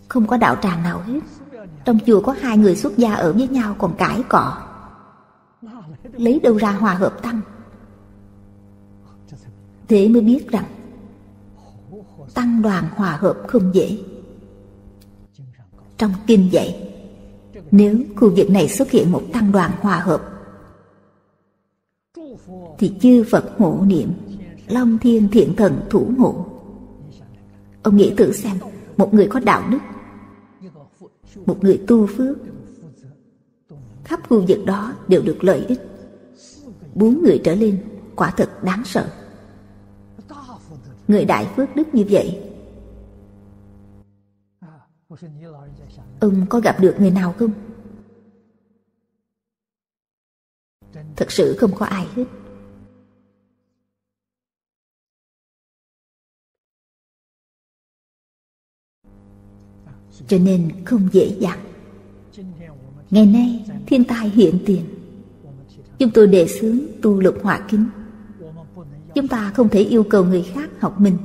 Không có đạo tràng nào hết. Trong chùa có hai người xuất gia ở với nhau còn cãi cọ, lấy đâu ra hòa hợp tăng? Thế mới biết rằng tăng đoàn hòa hợp không dễ. Trong kinh dạy, nếu khu vực này xuất hiện một tăng đoàn hòa hợp thì chư Phật hộ niệm, Long Thiên Thiện Thần thủ hộ. Ông nghĩ thử xem, một người có đạo đức, một người tu phước, khắp khu vực đó đều được lợi ích. 4 người trở lên quả thật đáng sợ. Người đại phước đức như vậy, ông có gặp được người nào không? Thật sự không có ai hết. Cho nên không dễ dàng. Ngày nay thiên tai hiện tiền, chúng tôi đề xướng tu lục hòa kính. Chúng ta không thể yêu cầu người khác học mình.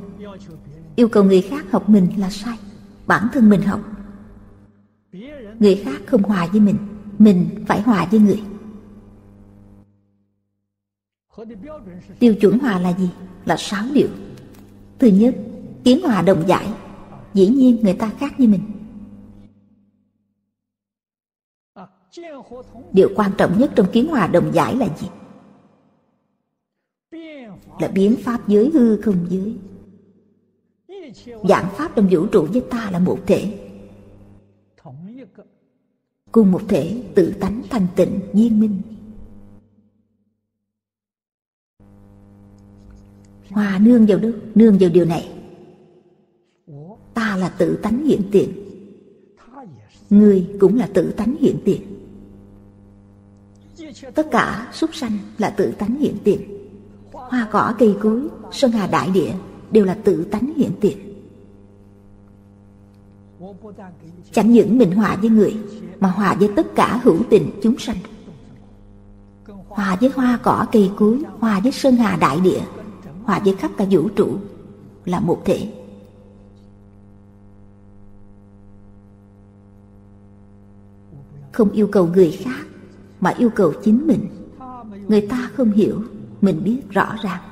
Yêu cầu người khác học mình là sai. Bản thân mình học. Người khác không hòa với mình, mình phải hòa với người. Tiêu chuẩn hòa là gì? Là 6 điều. Thứ nhất, kiến hòa đồng giải. Dĩ nhiên người ta khác với mình. Điều quan trọng nhất trong kiến hòa đồng giải là gì? Là biến pháp giới hư không giới. Dạng pháp trong vũ trụ với ta là một thể, cùng một thể, tự tánh thanh tịnh viên minh. Hòa nương vào đâu? Nương vào điều này. Ta là tự tánh hiện tiền, người cũng là tự tánh hiện tiền, tất cả súc sanh là tự tánh hiện tiền, hoa cỏ cây cối, sơn hà đại địa đều là tự tánh hiện tiền. Chẳng những mình hòa với người, mà hòa với tất cả hữu tình chúng sanh. Hòa với hoa cỏ cây cối, hòa với sơn hà đại địa, hòa với khắp cả vũ trụ là một thể. Không yêu cầu người khác, mà yêu cầu chính mình. Người ta không hiểu, mình biết rõ ràng.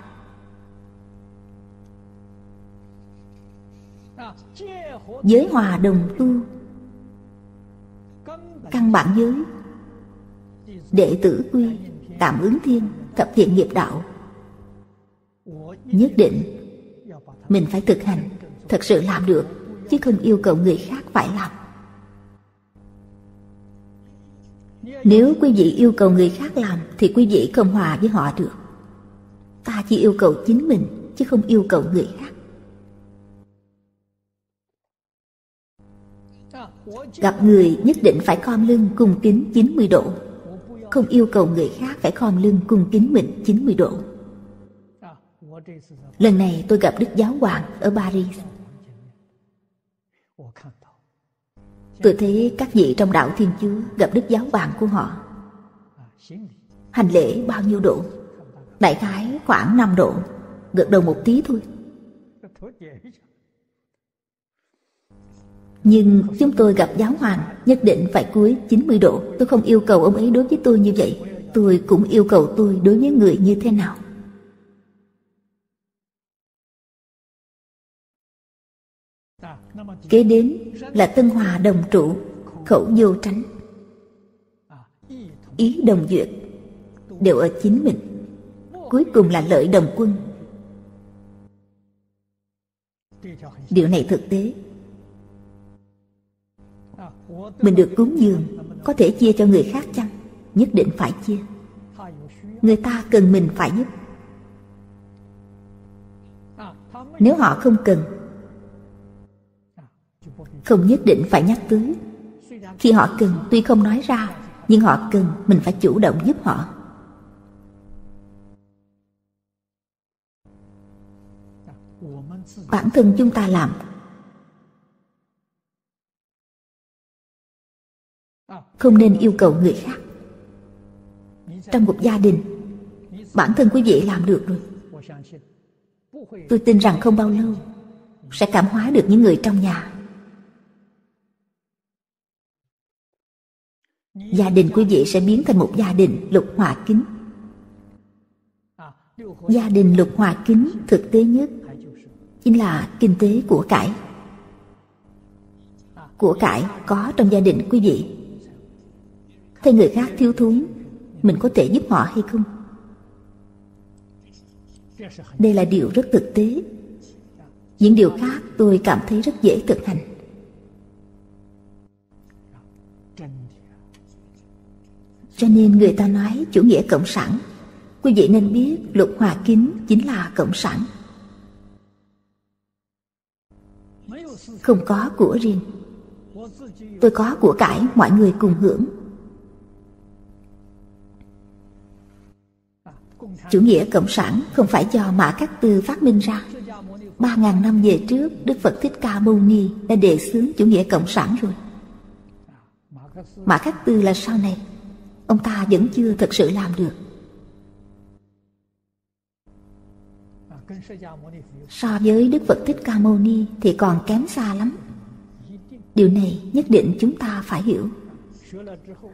Giới hòa đồng tu, căn bản giới, đệ tử quy, cảm ứng thiên, thập thiện nghiệp đạo, nhất định mình phải thực hành. Thật sự làm được, chứ không yêu cầu người khác phải làm. Nếu quý vị yêu cầu người khác làm thì quý vị không hòa với họ được. Ta chỉ yêu cầu chính mình, chứ không yêu cầu người khác. Gặp người nhất định phải khom lưng cung kính 90 độ. Không yêu cầu người khác phải khom lưng cung kính mình 90 độ. Lần này tôi gặp Đức Giáo Hoàng ở Paris. Tôi thấy các vị trong đạo Thiên Chúa gặp Đức Giáo Hoàng của họ hành lễ bao nhiêu độ? Đại khái khoảng 5 độ, gật đầu một tí thôi. Nhưng chúng tôi gặp Giáo Hoàng nhất định phải cúi 90 độ. Tôi không yêu cầu ông ấy đối với tôi như vậy. Tôi cũng yêu cầu tôi đối với người như thế nào. Kế đến là tân hòa đồng trụ, khẩu vô tránh, ý đồng duyệt, đều ở chính mình. Cuối cùng là lợi đồng quân. Điều này thực tế. Mình được cúng dường, có thể chia cho người khác chăng? Nhất định phải chia. Người ta cần mình phải giúp. Nếu họ không cần, không nhất định phải nhắc tới. Khi họ cần, tuy không nói ra, nhưng họ cần, mình phải chủ động giúp họ. Bản thân chúng ta làm, không nên yêu cầu người khác. Trong một gia đình, bản thân quý vị làm được rồi, tôi tin rằng không bao lâu sẽ cảm hóa được những người trong nhà. Gia đình quý vị sẽ biến thành một gia đình lục hòa kính. Gia đình lục hòa kính thực tế nhất chính là kinh tế của cải. Của cải có trong gia đình quý vị, thấy người khác thiếu thốn, mình có thể giúp họ hay không? Đây là điều rất thực tế. Những điều khác tôi cảm thấy rất dễ thực hành. Cho nên người ta nói chủ nghĩa cộng sản, quý vị nên biết Lục Hòa Kính chính là cộng sản. Không có của riêng, tôi có của cải mọi người cùng hưởng. Chủ nghĩa cộng sản không phải do Mã Cát Tư phát minh ra. 3.000 năm về trước, Đức Phật Thích Ca Mâu Ni đã đề xướng chủ nghĩa cộng sản rồi. Mã Cát Tư là sau này, ông ta vẫn chưa thật sự làm được. So với Đức Phật Thích Ca Mâu Ni thì còn kém xa lắm. Điều này nhất định chúng ta phải hiểu.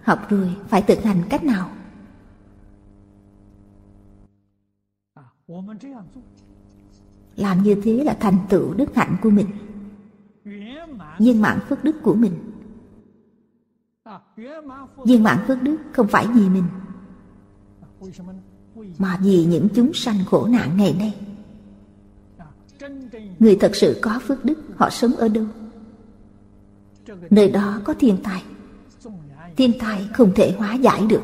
Học rồi phải thực hành cách nào? Làm như thế là thành tựu đức hạnh của mình, viên mãn phước đức của mình. Viên mãn phước đức không phải vì mình, mà vì những chúng sanh khổ nạn ngày nay. Người thật sự có phước đức, họ sống ở đâu? Nơi đó có thiên tai. Thiên tai không thể hóa giải được.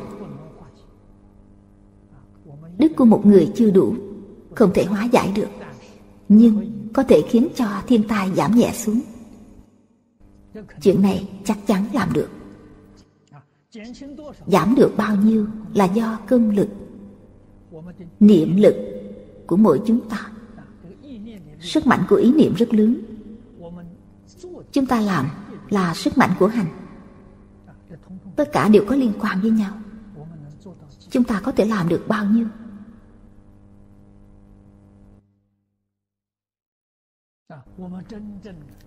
Đức của một người chưa đủ, không thể hóa giải được, nhưng có thể khiến cho thiên tai giảm nhẹ xuống. Chuyện này chắc chắn làm được. Giảm được bao nhiêu là do công lực, niệm lực của mỗi chúng ta. Sức mạnh của ý niệm rất lớn. Chúng ta làm là sức mạnh của hành. Tất cả đều có liên quan với nhau. Chúng ta có thể làm được bao nhiêu?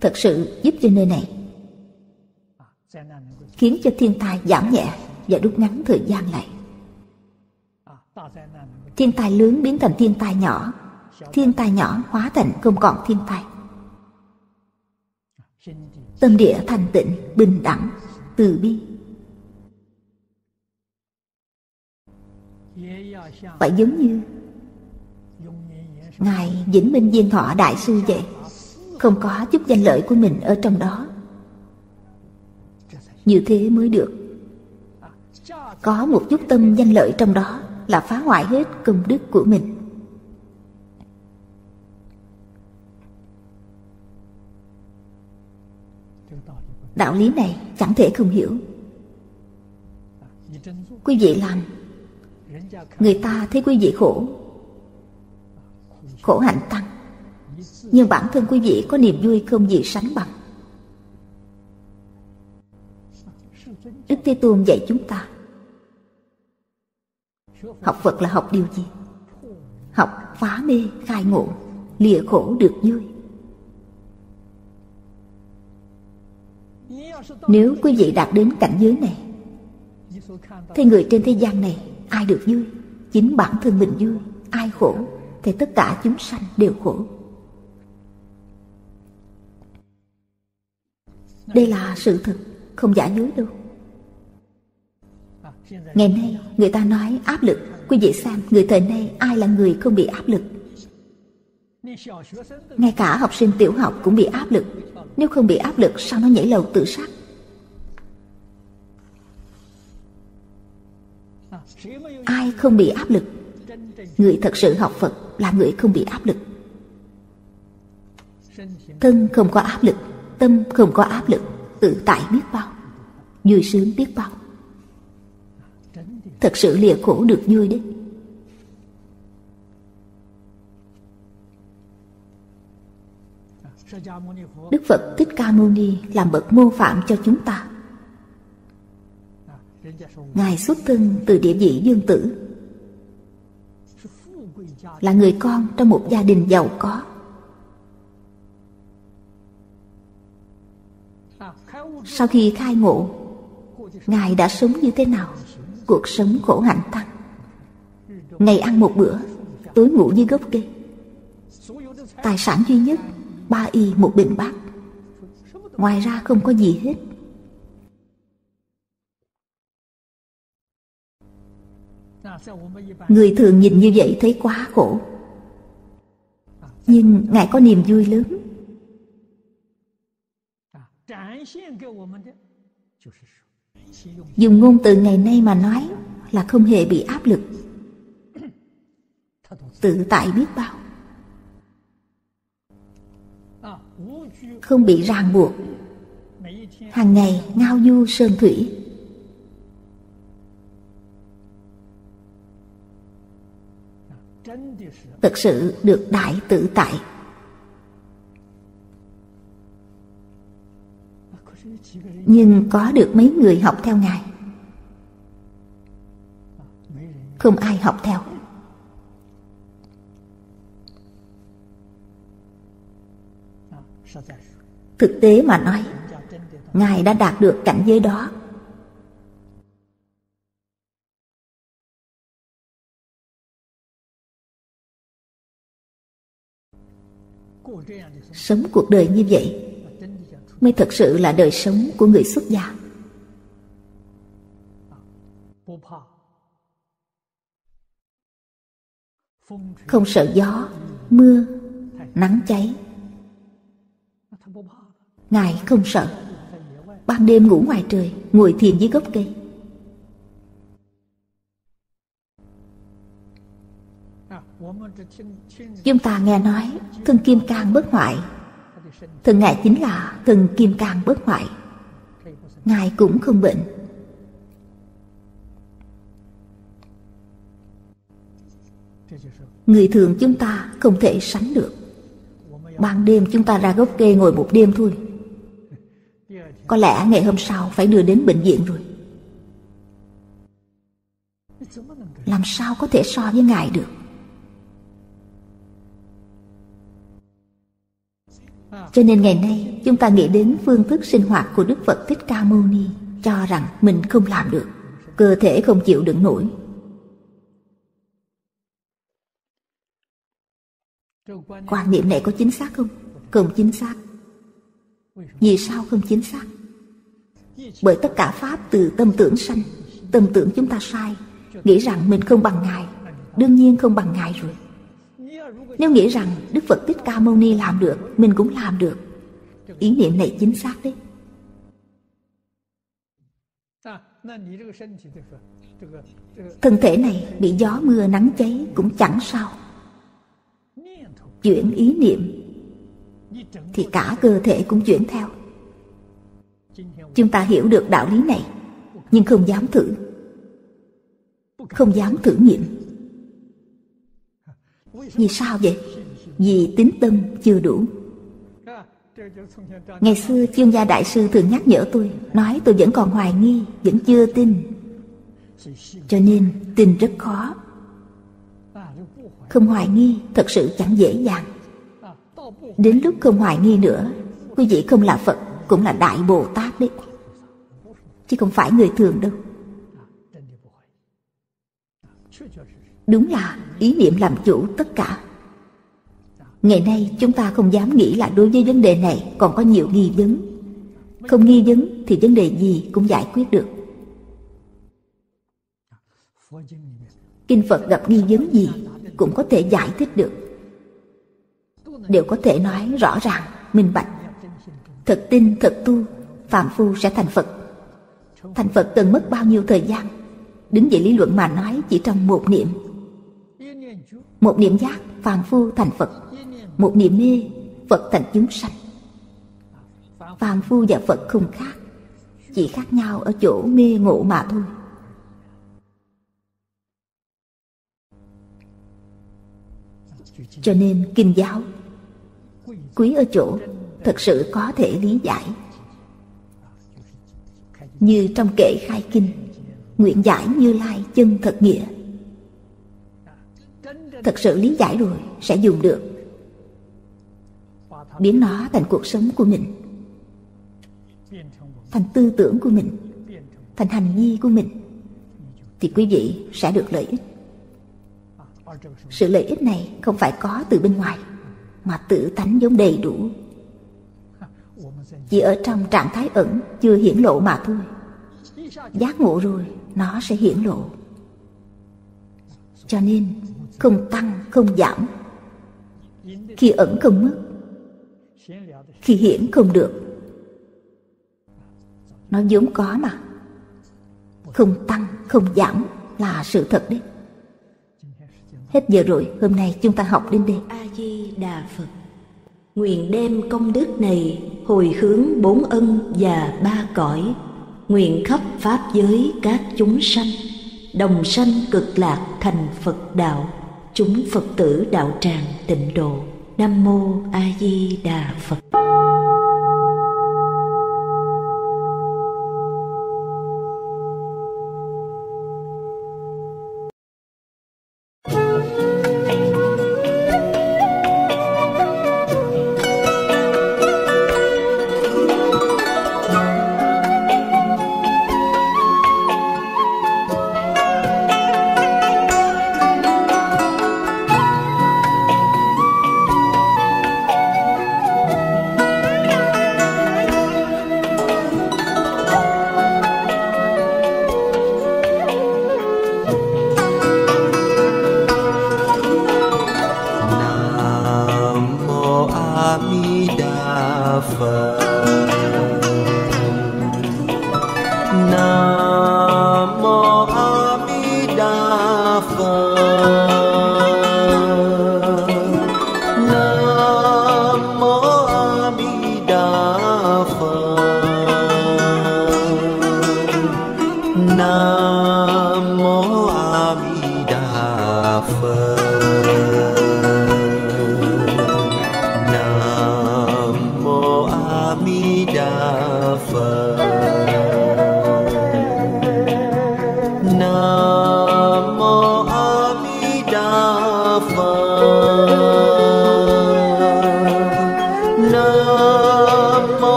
Thật sự giúp cho nơi này, khiến cho thiên tai giảm nhẹ và rút ngắn thời gian lại. Thiên tai lớn biến thành thiên tai nhỏ, thiên tai nhỏ hóa thành không còn thiên tai. Tâm địa thanh tịnh, bình đẳng, từ bi. Phải giống như Ngài Vĩnh Minh Viên Thọ Đại Sư vậy, không có chút danh lợi của mình ở trong đó. Như thế mới được. Có một chút tâm danh lợi trong đó là phá hoại hết công đức của mình. Đạo lý này chẳng thể không hiểu. Quý vị làm, người ta thấy quý vị khổ, khổ hạnh tăng, nhưng bản thân quý vị có niềm vui không gì sánh bằng. Đức Thế Tôn dạy chúng ta, học Phật là học điều gì? Học phá mê, khai ngộ, lìa khổ được vui. Nếu quý vị đạt đến cảnh giới này, thì người trên thế gian này ai được vui? Chính bản thân mình vui. Ai khổ? Thì tất cả chúng sanh đều khổ. Đây là sự thật, không giả dối đâu. Ngày nay người ta nói áp lực, quý vị xem người thời nay ai là người không bị áp lực? Ngay cả học sinh tiểu học cũng bị áp lực. Nếu không bị áp lực sao nó nhảy lầu tự sát? Ai không bị áp lực? Người thật sự học Phật là người không bị áp lực. Thân không có áp lực, tâm không có áp lực, tự tại biết bao, vui sướng biết bao. Thật sự lìa khổ được vui đấy. Đức Phật Thích Ca Mâu Ni làm bậc mô phạm cho chúng ta. Ngài xuất thân từ địa vị dương tử, là người con trong một gia đình giàu có. Sau khi khai ngộ, Ngài đã sống như thế nào? Cuộc sống khổ hạnh tăng, ngày ăn một bữa, tối ngủ như gốc cây. Tài sản duy nhất 3 y một bình bát, ngoài ra không có gì hết. Người thường nhìn như vậy thấy quá khổ, nhưng Ngài có niềm vui lớn. Dùng ngôn từ ngày nay mà nói là không hề bị áp lực, tự tại biết bao, không bị ràng buộc. Hàng ngày ngao du sơn thủy, thực sự được đại tự tại. Nhưng có được mấy người học theo Ngài? Không ai học theo. Thực tế mà nói, Ngài đã đạt được cảnh giới đó. Sống cuộc đời như vậy mới thật sự là đời sống của người xuất gia. Không sợ gió, mưa, nắng cháy. Ngài không sợ. Ban đêm ngủ ngoài trời, ngồi thiền dưới gốc cây. Chúng ta nghe nói thân Kim Cang bất hoại. Thân Ngài chính là thân Kim Cang bất hoại. Ngài cũng không bệnh. Người thường chúng ta không thể sánh được. Ban đêm chúng ta ra gốc cây ngồi một đêm thôi, có lẽ ngày hôm sau phải đưa đến bệnh viện rồi. Làm sao có thể so với Ngài được? Cho nên ngày nay chúng ta nghĩ đến phương thức sinh hoạt của Đức Phật Thích Ca Mâu Ni, cho rằng mình không làm được, cơ thể không chịu đựng nổi. Quan niệm này có chính xác không? Không chính xác. Vì sao không chính xác? Bởi tất cả pháp từ tâm tưởng sanh. Tâm tưởng chúng ta sai, nghĩ rằng mình không bằng Ngài. Đương nhiên không bằng Ngài rồi. Nếu nghĩ rằng Đức Phật Thích Ca Mâu Ni làm được, mình cũng làm được, ý niệm này chính xác đấy. Thân thể này bị gió mưa nắng cháy cũng chẳng sao. Chuyển ý niệm thì cả cơ thể cũng chuyển theo. Chúng ta hiểu được đạo lý này, nhưng không dám thử, không dám thử nghiệm. Vì sao vậy? Vì tín tâm chưa đủ. Ngày xưa Chương Gia Đại Sư thường nhắc nhở tôi, nói tôi vẫn còn hoài nghi, vẫn chưa tin. Cho nên tin rất khó. Không hoài nghi thật sự chẳng dễ dàng. Đến lúc không hoài nghi nữa, quý vị không là Phật cũng là Đại Bồ Tát đấy, chứ không phải người thường đâu. Đúng là ý niệm làm chủ tất cả. Ngày nay chúng ta không dám nghĩ là đối với vấn đề này còn có nhiều nghi vấn. Không nghi vấn thì vấn đề gì cũng giải quyết được. Kinh Phật gặp nghi vấn gì cũng có thể giải thích được, đều có thể nói rõ ràng, minh bạch. Thật tin, thật tu, phàm phu sẽ thành Phật. Thành Phật cần mất bao nhiêu thời gian? Đứng về lý luận mà nói, chỉ trong một niệm. Một niệm giác, phàm phu thành Phật. Một niệm mê, Phật thành chúng sanh. Phàm phu và Phật không khác, chỉ khác nhau ở chỗ mê ngộ mà thôi. Cho nên kinh giáo quý ở chỗ thật sự có thể lý giải. Như trong kệ khai kinh, nguyện giải Như Lai chân thật nghĩa. Thật sự lý giải rồi sẽ dùng được, biến nó thành cuộc sống của mình, thành tư tưởng của mình, thành hành vi của mình, thì quý vị sẽ được lợi ích. Sự lợi ích này không phải có từ bên ngoài, mà tự tánh vốn đầy đủ, chỉ ở trong trạng thái ẩn chưa hiển lộ mà thôi. Giác ngộ rồi nó sẽ hiển lộ. Cho nên không tăng không giảm. Khi ẩn không mất, khi hiển không được. Nó vốn có mà, không tăng không giảm là sự thật đấy. Hết giờ rồi, hôm nay chúng ta học đến đây. A Di Đà Phật. Nguyện đem công đức này hồi hướng bốn ân và ba cõi, nguyện khắp pháp giới các chúng sanh đồng sanh cực lạc thành Phật đạo. Chúng Phật tử đạo tràng Tịnh Độ. Nam mô A Di Đà Phật. A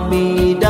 Mi Đà Phật.